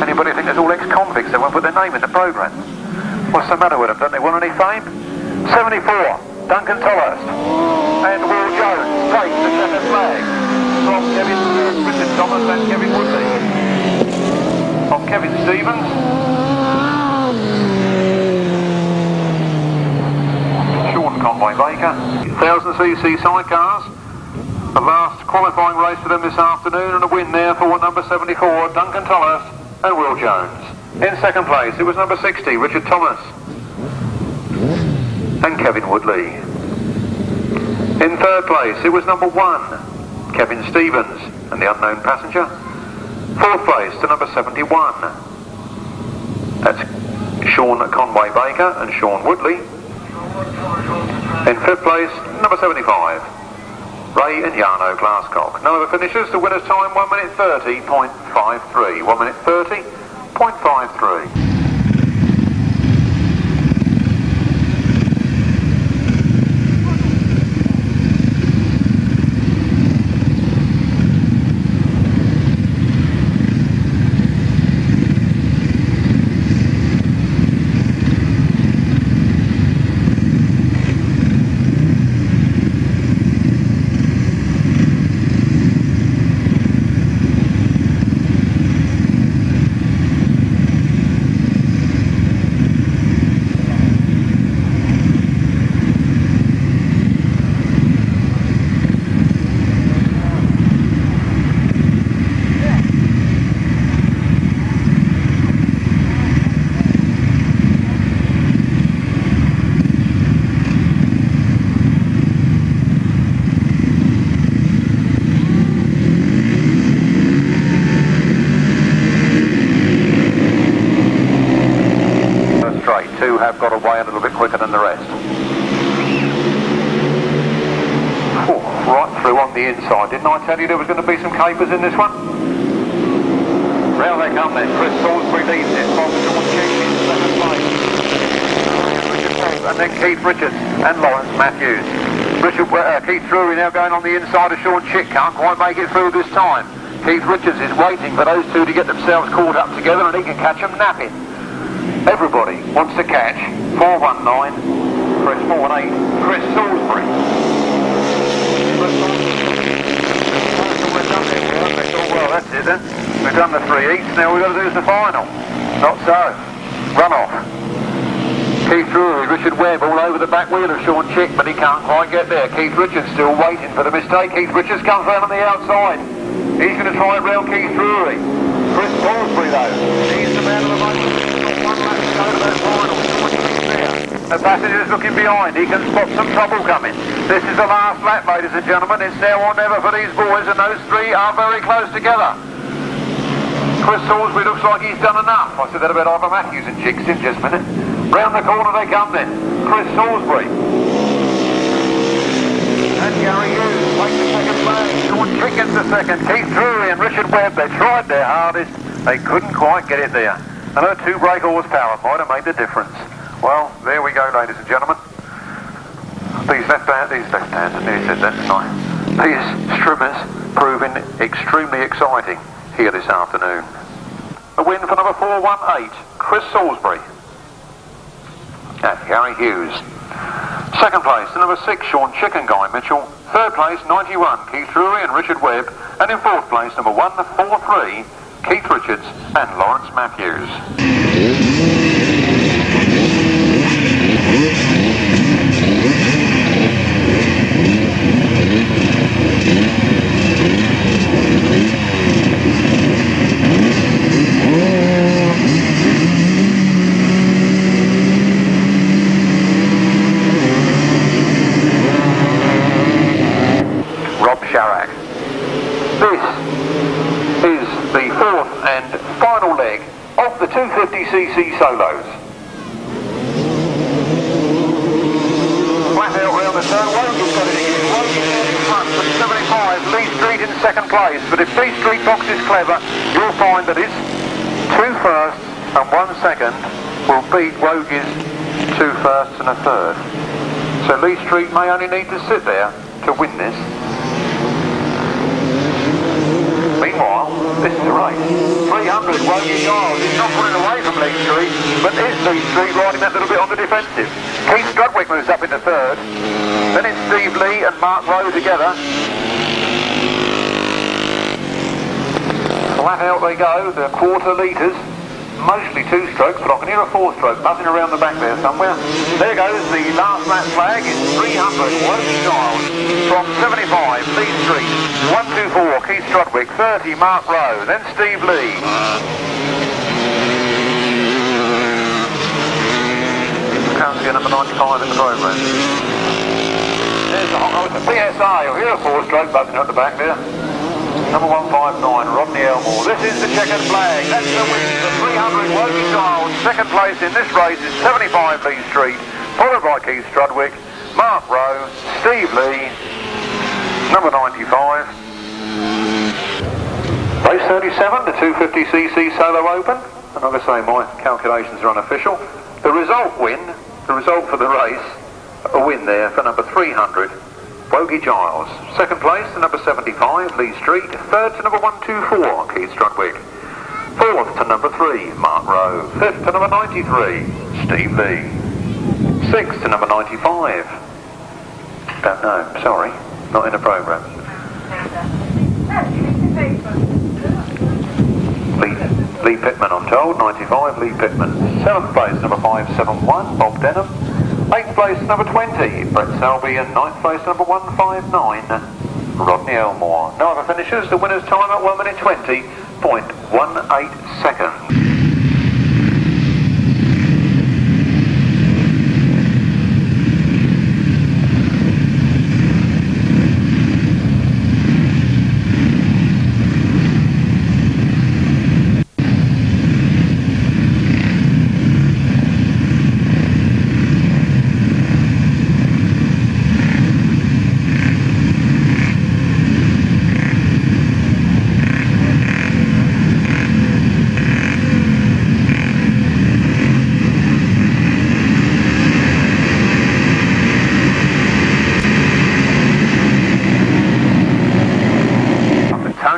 Anybody think that's all ex-convicts that won't put their name in the programme? What's the matter with them? Don't they want any fame? seventy-four, Duncan Tollhurst and Will Jones take the second flag. from Kevin uh, Richard Thomas and Kevin Woodley. From Kevin Stevens. Sean Conway Baker. one thousand c c sidecars. The last qualifying race for them this afternoon, and a win there for number seventy-four, Duncan Tullis and Will Jones. In second place, it was number sixty, Richard Thomas and Kevin Woodley. In third place, it was number one, Kevin Stevens and the unknown passenger. Fourth place to number seventy-one. That's Sean Conway Baker and Sean Woodley. In fifth place, number seventy-five, Ray and Jarno Glasscock. No other finishes. The winner's time, one minute thirty point five three. one minute thirty point five three. Have got away a little bit quicker than the rest. Ooh, right through on the inside. Didn't I tell you there was going to be some capers in this one? Round they come then. Chris Salisbury leads it from Sean Chick in second place, and then Keith Richards and Lawrence Matthews. Richard, uh, Keith Drury now going on the inside of Sean Chick. Can't quite make it through this time. Keith Richards is waiting for those two to get themselves caught up together, and he can catch them napping. Everybody wants to catch four one nine, Chris four one eight, Chris Salisbury. Well, that's it then. We've done the three each, now all we've got to do is the final. Not so. Runoff. Keith Drury, Richard Webb all over the back wheel of Sean Chick, but he can't quite get there. Keith Richards still waiting for the mistake. Keith Richards comes round on the outside. He's going to try and rail Keith Drury. Chris Salisbury though, he's the man of the moment. The passenger's looking behind, he can spot some trouble coming. This is the last lap, ladies and gentlemen. It's now or never for these boys, and those three are very close together. Chris Salisbury looks like he's done enough. I said that about Ivor Matthews and Jigs in just a minute. Round the corner they come then. Chris Salisbury. And Gary Hughes takes the second place. Sean Chick gets the second. Keith Drury and Richard Webb, they tried their hardest. They couldn't quite get it there. Another two brake horsepower might have made the difference. Well, there we go, ladies and gentlemen. These left-handers, these left-handers, I nearly said that tonight. These strimmers proving extremely exciting here this afternoon. The win for number four one eight, Chris Salisbury. And Gary Hughes. Second place to number six, Sean Chick and Guy Mitchell. Third place, ninety-one, Keith Drury and Richard Webb. And in fourth place, number one, the four three, Keith Richards and Lawrence Matthews. Rob Szarek. This is the fourth and final leg of the two fifty c c solos. Flat out round the turn, Wogie's got it again. Wogie's out in front from seventy-five, Lee Street in second place. But if Lee Street box is clever, you'll find that his two firsts and one second will beat Wogie's two firsts and a third. So Lee Street may only need to sit there to win this. Meanwhile, this is the race. three hundred, Wogie Giles is not running away from Lee Street, but is Lee Street riding that little bit on the defensive? Keith Strudwick moves up into third. Then it's Steve Lee and Mark Rowe together. flat out they go, the quarter litres, mostly two strokes, but I can hear a four stroke buzzing around the back there somewhere. There goes the last lap flag. It's three hundred, Wogie Giles from seventy-five, Lee Street, one two four, Keith Strudwick, thirty, Mark Rowe, then Steve Lee. Comes again, number ninety-five in the program. There's the hot, oh, it's a P S A, you'll hear a four stroke buzzing at the back there. Number one fifty-nine, Rodney Elmore. This is the checkered flag. That's the win. The three hundred Wogie Giles. Second place in this race is seventy-five Lee Street, followed by Keith Strudwick, Mark Rowe, Steve Lee, number ninety-five. Race thirty-seven, the two fifty c c Solo Open. And like I say, my calculations are unofficial. The result win, the result for the race, a win there for number three hundred. Wogie Giles. Second place to number seventy-five, Lee Street. Third to number one two four, Keith Strudwick. Fourth to number three, Mark Rowe. Fifth to number ninety-three, Steve Lee. Sixth to number ninety-five. Don't know, sorry, not in the programme. Lee, Lee Pittman, I'm told, ninety-five, Lee Pittman. Seventh place, number five seven one, Bob Denham. Eighth place, number twenty, Brett Selby, and ninth place, number one five nine, Rodney Elmore. No other finishes, the winner's time at one minute twenty point one eight seconds.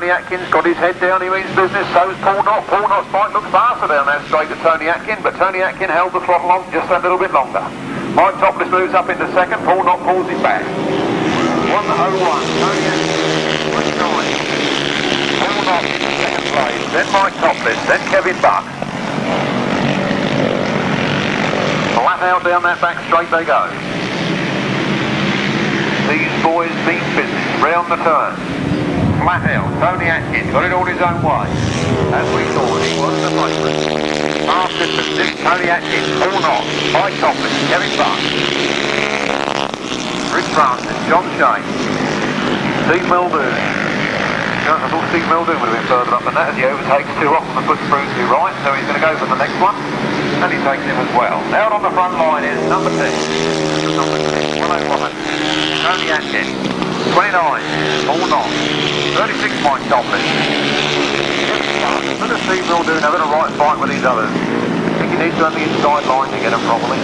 Atkin's got his head down, he means business, so's Paul Knott. Paul Knott's bike looks faster down that straight to Tony Atkin, but Tony Atkin held the throttle on just a little bit longer. Mike Topliss moves up into second, Paul Knott pulls him back. one oh one, Tony Atkin, one nine. Paul Knott second place, then Mike Topliss, then Kevin Buck. Flat out down that back straight they go. These boys mean business, round the turn. Flat out, Tony Atkin got it all his own way. As we thought, he was the favourite. Half distance, this Tony Atkin, Paul Knott, Mike Topliss, Kevin Buck, Rick Francis, John Shane, Steve Muldoon. I thought Steve Muldoon would have been further up than that, as he overtakes two off and puts through to right, so he's going to go for the next one, and he takes him as well. Out on the front line is number ten, number ten, one oh one, Tony Atkin. twenty-nine, Paul Knott, thirty-six, Mike Topliss. Little Steve will do a little right fight with these others. I think he needs to have the inside line to get them properly.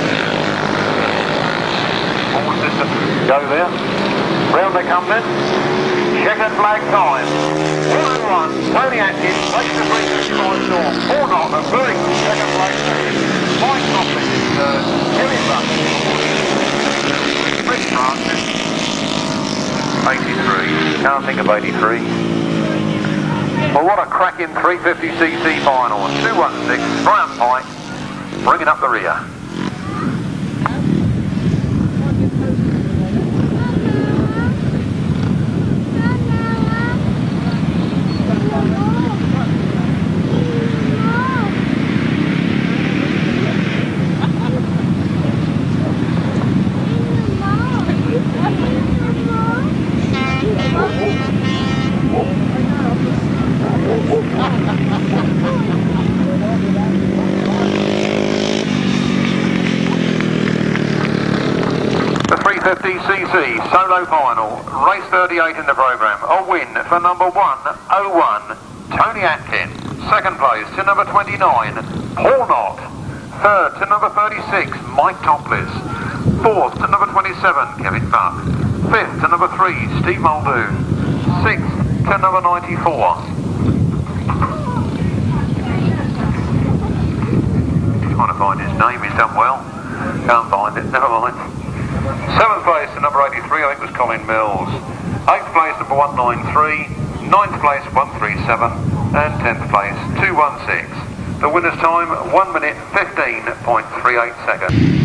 All system go there. Round they come then. Checkered flag time. one and one, Tony Atkin, takes the three to side storm. Paul Knott, a vertical checkered flag second. Mike Topliss is third. Kelly Buck. Chris Martin. eighty-three, can't think of eighty-three. Well, what a cracking three fifty c c final. two one six, Brian Pike, bringing up the rear. fifty c c solo final, race thirty-eight in the programme. A win for number one oh one, Tony Atkin. Second place to number twenty-nine, Paul Knott. Third to number thirty-six, Mike Topliss. Fourth to number twenty-seven, Kevin Buck. Fifth to number three, Steve Muldoon. Sixth to number ninety-four. He's trying to find his name, he's done well. Can't find it, never mind. seventh place to number eighty-three, I think it was Colin Mills. eighth place number one ninety-three, ninth place one thirty-seven, and tenth place, two one six. The winner's time, one minute fifteen point three eight seconds.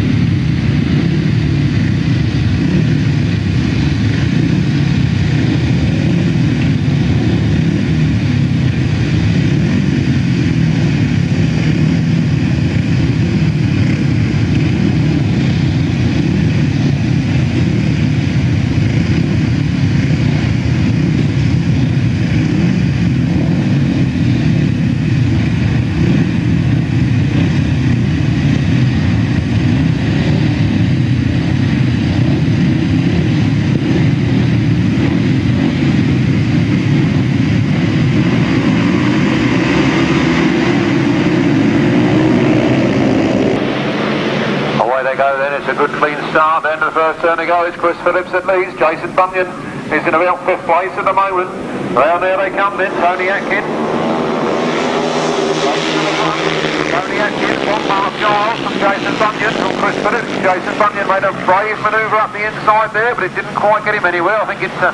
Turn to go is Chris Phillips at Leeds. Jason Bunyan is in about fifth place at the moment. Round there they come then. Tony Atkin. Tony Atkin, one Mark Giles from Jason Bunyan from Chris Phillips. Jason Bunyan made a brave manoeuvre up the inside there, but it didn't quite get him anywhere. I think it's uh,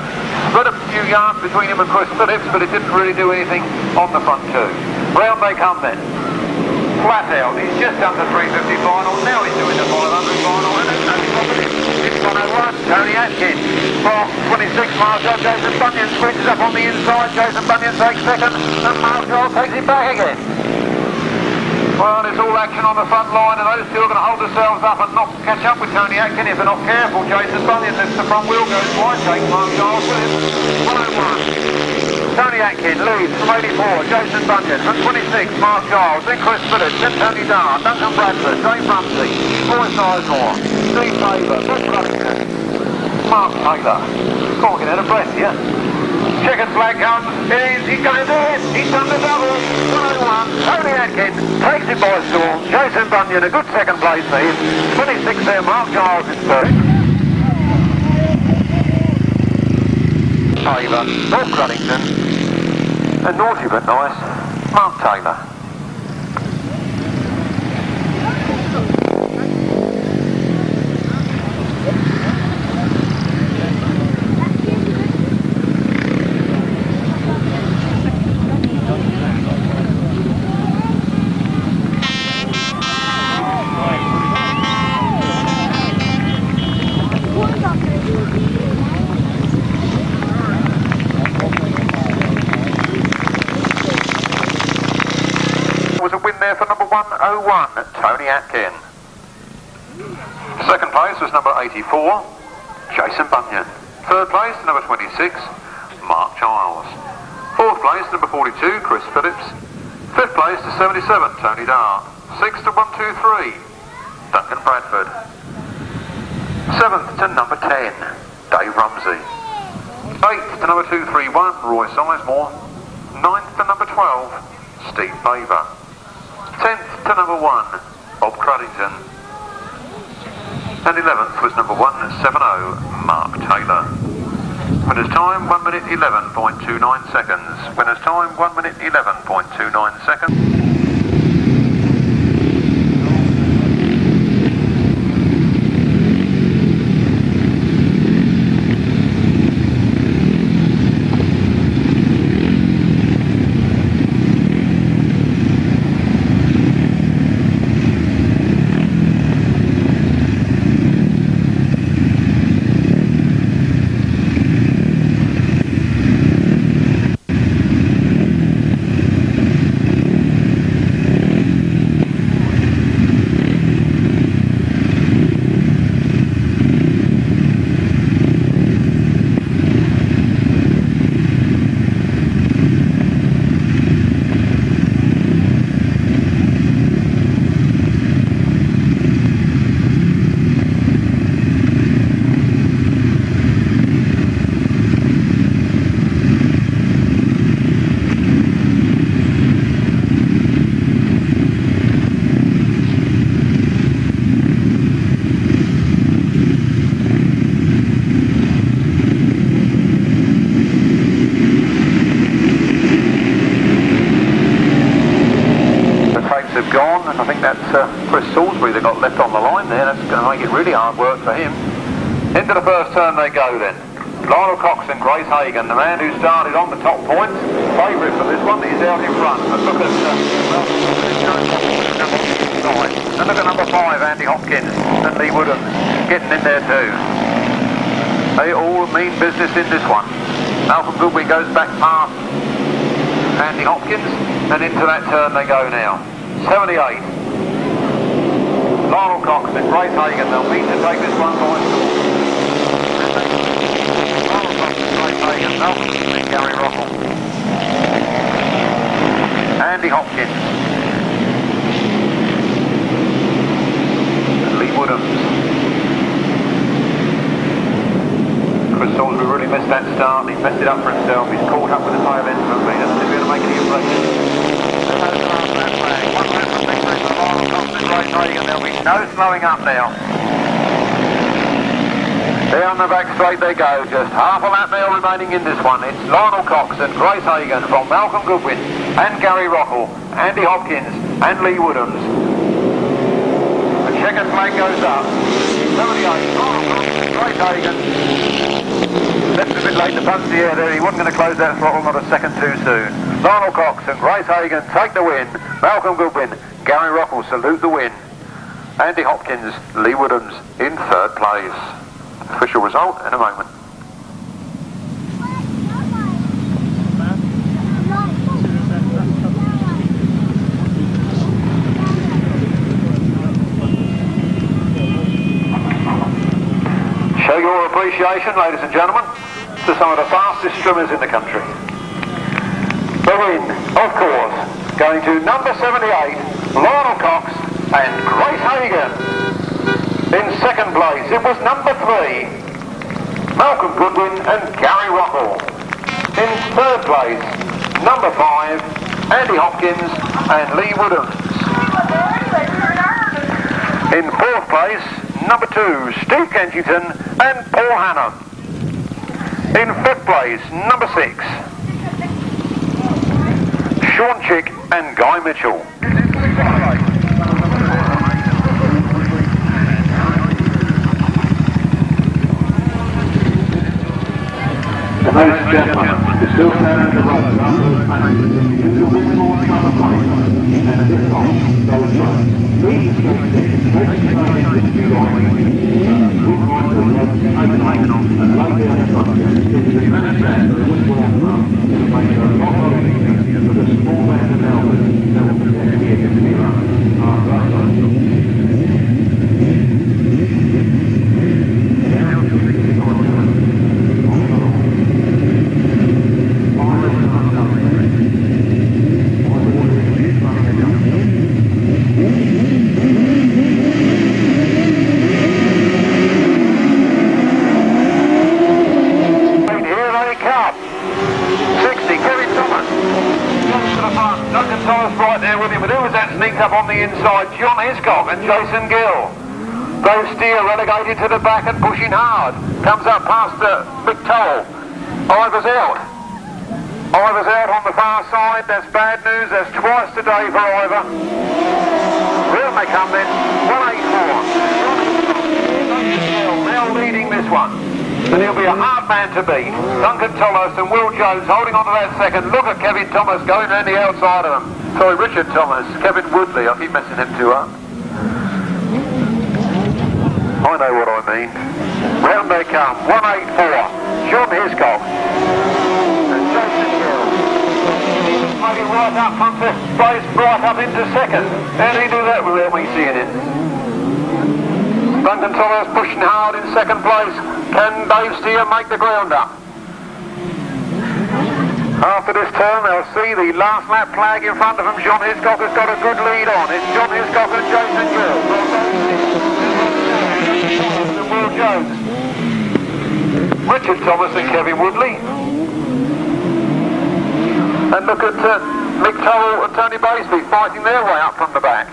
got a few yards between him and Chris Phillips, but it didn't really do anything on the front two. Round they come then. Flat out. He's just done the three fifty final. Now he's doing the five hundred final. And it's only possible. Tony Atkin for twenty-six miles up. Jason Bunyan switches up on the inside. Jason Bunyan takes second and Mark Rowe takes it back again. Well, there's all action on the front line and those two are going to hold themselves up and not catch up with Tony Atkin if they're not careful. Jason Bunyan lifts the front wheel, goes wide, takes Mark Rowe with it. one oh one. Tony Atkin leads from eighty-four, Jason Bunyan from twenty-six, Mark Giles, then Chris Phillips, then Tony Dart, Duncan Bradford, Dave Rumsey, Roy Sizemore, Steve Faver, Chris Cruddington, Mark Taylor. Talking out of breath here. Yeah. Checkered flag comes, is he's going to hit, he's done the double, one oh one, Tony Atkin takes it by storm, Jason Bunyan a good second place for him, twenty-six there, Mark Giles is third. Taylor, Bob Cruddington, and naughty but nice, Mark Taylor. Tony Atkin. Second place was number eighty-four, Jason Bunyan. Third place, number twenty-six, Mark Giles. Fourth place, number forty-two, Chris Phillips. Fifth place to seventy-seven, Tony Dart. Sixth to one two three, Duncan Bradford. Seventh to number ten, Dave Rumsey. Eighth to number two three one, Roy Sizemore. Ninth to number twelve, Steve Faver. tenth to number one, Bob Cruddington. And eleventh was number one seventy, Mark Taylor. Winner's time, one minute eleven point two nine seconds. Winner's time, one minute eleven point two nine seconds. Hard work for him. Into the first turn they go then. Lionel Cox and Grace Hagan, the man who started on the top points. Favourite for this one, he's out in front. But look at, uh, and look at number five, Andy Hopkins and Lee Woodham getting in there too. They all mean business in this one. Malcolm Goodwin goes back past Andy Hopkins, and into that turn they go now. seventy-eight. Lionel Cox and Grace Hagan, they'll meet to take this one by score. And Gary Rockall. Andy Hopkins. And Lee Woodhams. Chris Salisbury really missed that start. He's messed it up for himself. He's caught up with the tail end of it. Doesn't appear to make any impression. There'll be no slowing up now. Down the back straight they go, just half a lap now remaining in this one. It's Lionel Cox and Grace Hagan from Malcolm Goodwin and Gary Rockall, Andy Hopkins and Lee Woodhams. The checkered flag goes up. seventy-eight, Lionel Cox and Grace Hagan. Left a bit late to punch the air there, he wasn't going to close that throttle not a second too soon. Lionel Cox and Grace Hagan take the win. Malcolm Goodwin, Gary Rockall salute the win. Andy Hopkins, Lee Woodhams in third place. Official result in a moment. Show your appreciation, ladies and gentlemen, to some of the fastest strimmers in the country. The win, of course, going to number seventy-eight, Lionel Cox and Grace Hagan. In second place, it was number three, Malcolm Goodwin and Gary Rockall. In third place, number five, Andy Hopkins and Lee Woodhams. In fourth place, number two, Steve Kensington and Paul Hannah. In fifth place, number six, Sean Chick and Guy Mitchell. Ladies and gentlemen, it's still down to Rob Szarek, and the women will come apart, and at this point, they will join us. Lee Street, Richard Webb, and Guy Mitchell, and like the other side, it's the man that was brought up to make a lot of easier for the small man of Melbourne that will protect the end of the era. Our right side. Right there with him, but who was that sneaked up on the inside? John Hiscock and Jason Gill. Dave Steer relegated to the back and pushing hard. Comes up past the big toll. Ivers out. Ivers out on the far side. That's bad news. That's twice today for Ivor. Will they come then? one eighty-four. Now leading this one. And he'll be a hard man to beat. Duncan Thomas and Will Jones holding on to that second. Look at Kevin Thomas going around the outside of him. Sorry, Richard Thomas. Kevin Woodley. I keep messing him two up. I know what I mean. Round they come. one eighty-four. John Hiscock. And Jason Gill. He's making right up from fifth place, right up into second. How do you do that without me seeing it? Duncan Thomas pushing hard in second place. Can Dave Steer make the ground up? After this turn, they'll see the last lap flag in front of him. John Hiscock has got a good lead on. It's John Hiscock and Jason Gill. Will Jones. Richard Thomas and Kevin Woodley. And look at uh, Mick Towell and Tony Baseby fighting their way up from the back.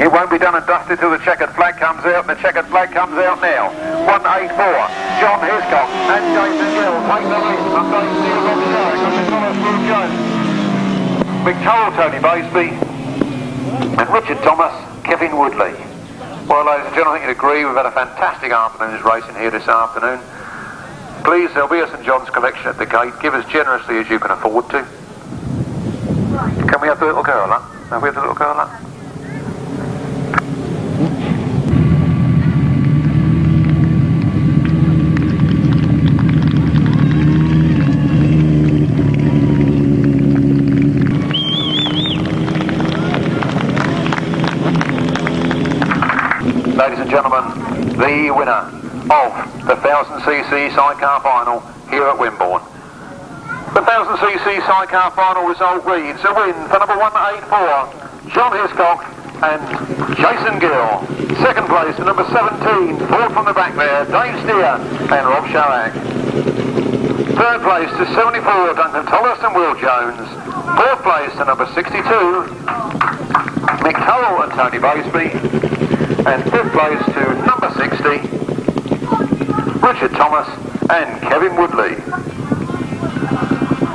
It won't be done and dusted till the checkered flag comes out, and the checkered flag comes out now. one eighty-four, John Hiscock and Jason Gill take the lead from Dave Steer, Rob Szarek, and the Thomas, Will Jones. McTowell, Tony Baseby, and Richard Thomas, Kevin Woodley. Well, ladies and gentlemen, I think you'd agree we've had a fantastic afternoon's racing here this afternoon. Please, there'll be a St John's collection at the gate. Give as generously as you can afford to. Can we have the little girl up? Can we have the little girl up? Ladies and gentlemen, the winner of the one thousand c c sidecar final here at Wimborne. The one thousand c c sidecar final result reads a win for number one eighty-four, John Hiscock and Jason Gill. Second place to number seventeen, forward from the back there, Dave Steer and Rob Szarek. Third place to seventy-four, Duncan Bradford and Will Jones. Fourth place to number sixty-two, Mick Cole and Tony Baseby. And fifth place to number sixty, Richard Thomas and Kevin Woodley.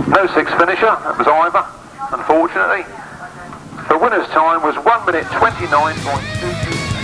No sixth finisher, that was Ivor, unfortunately. The winner's time was one minute twenty-nine point two two.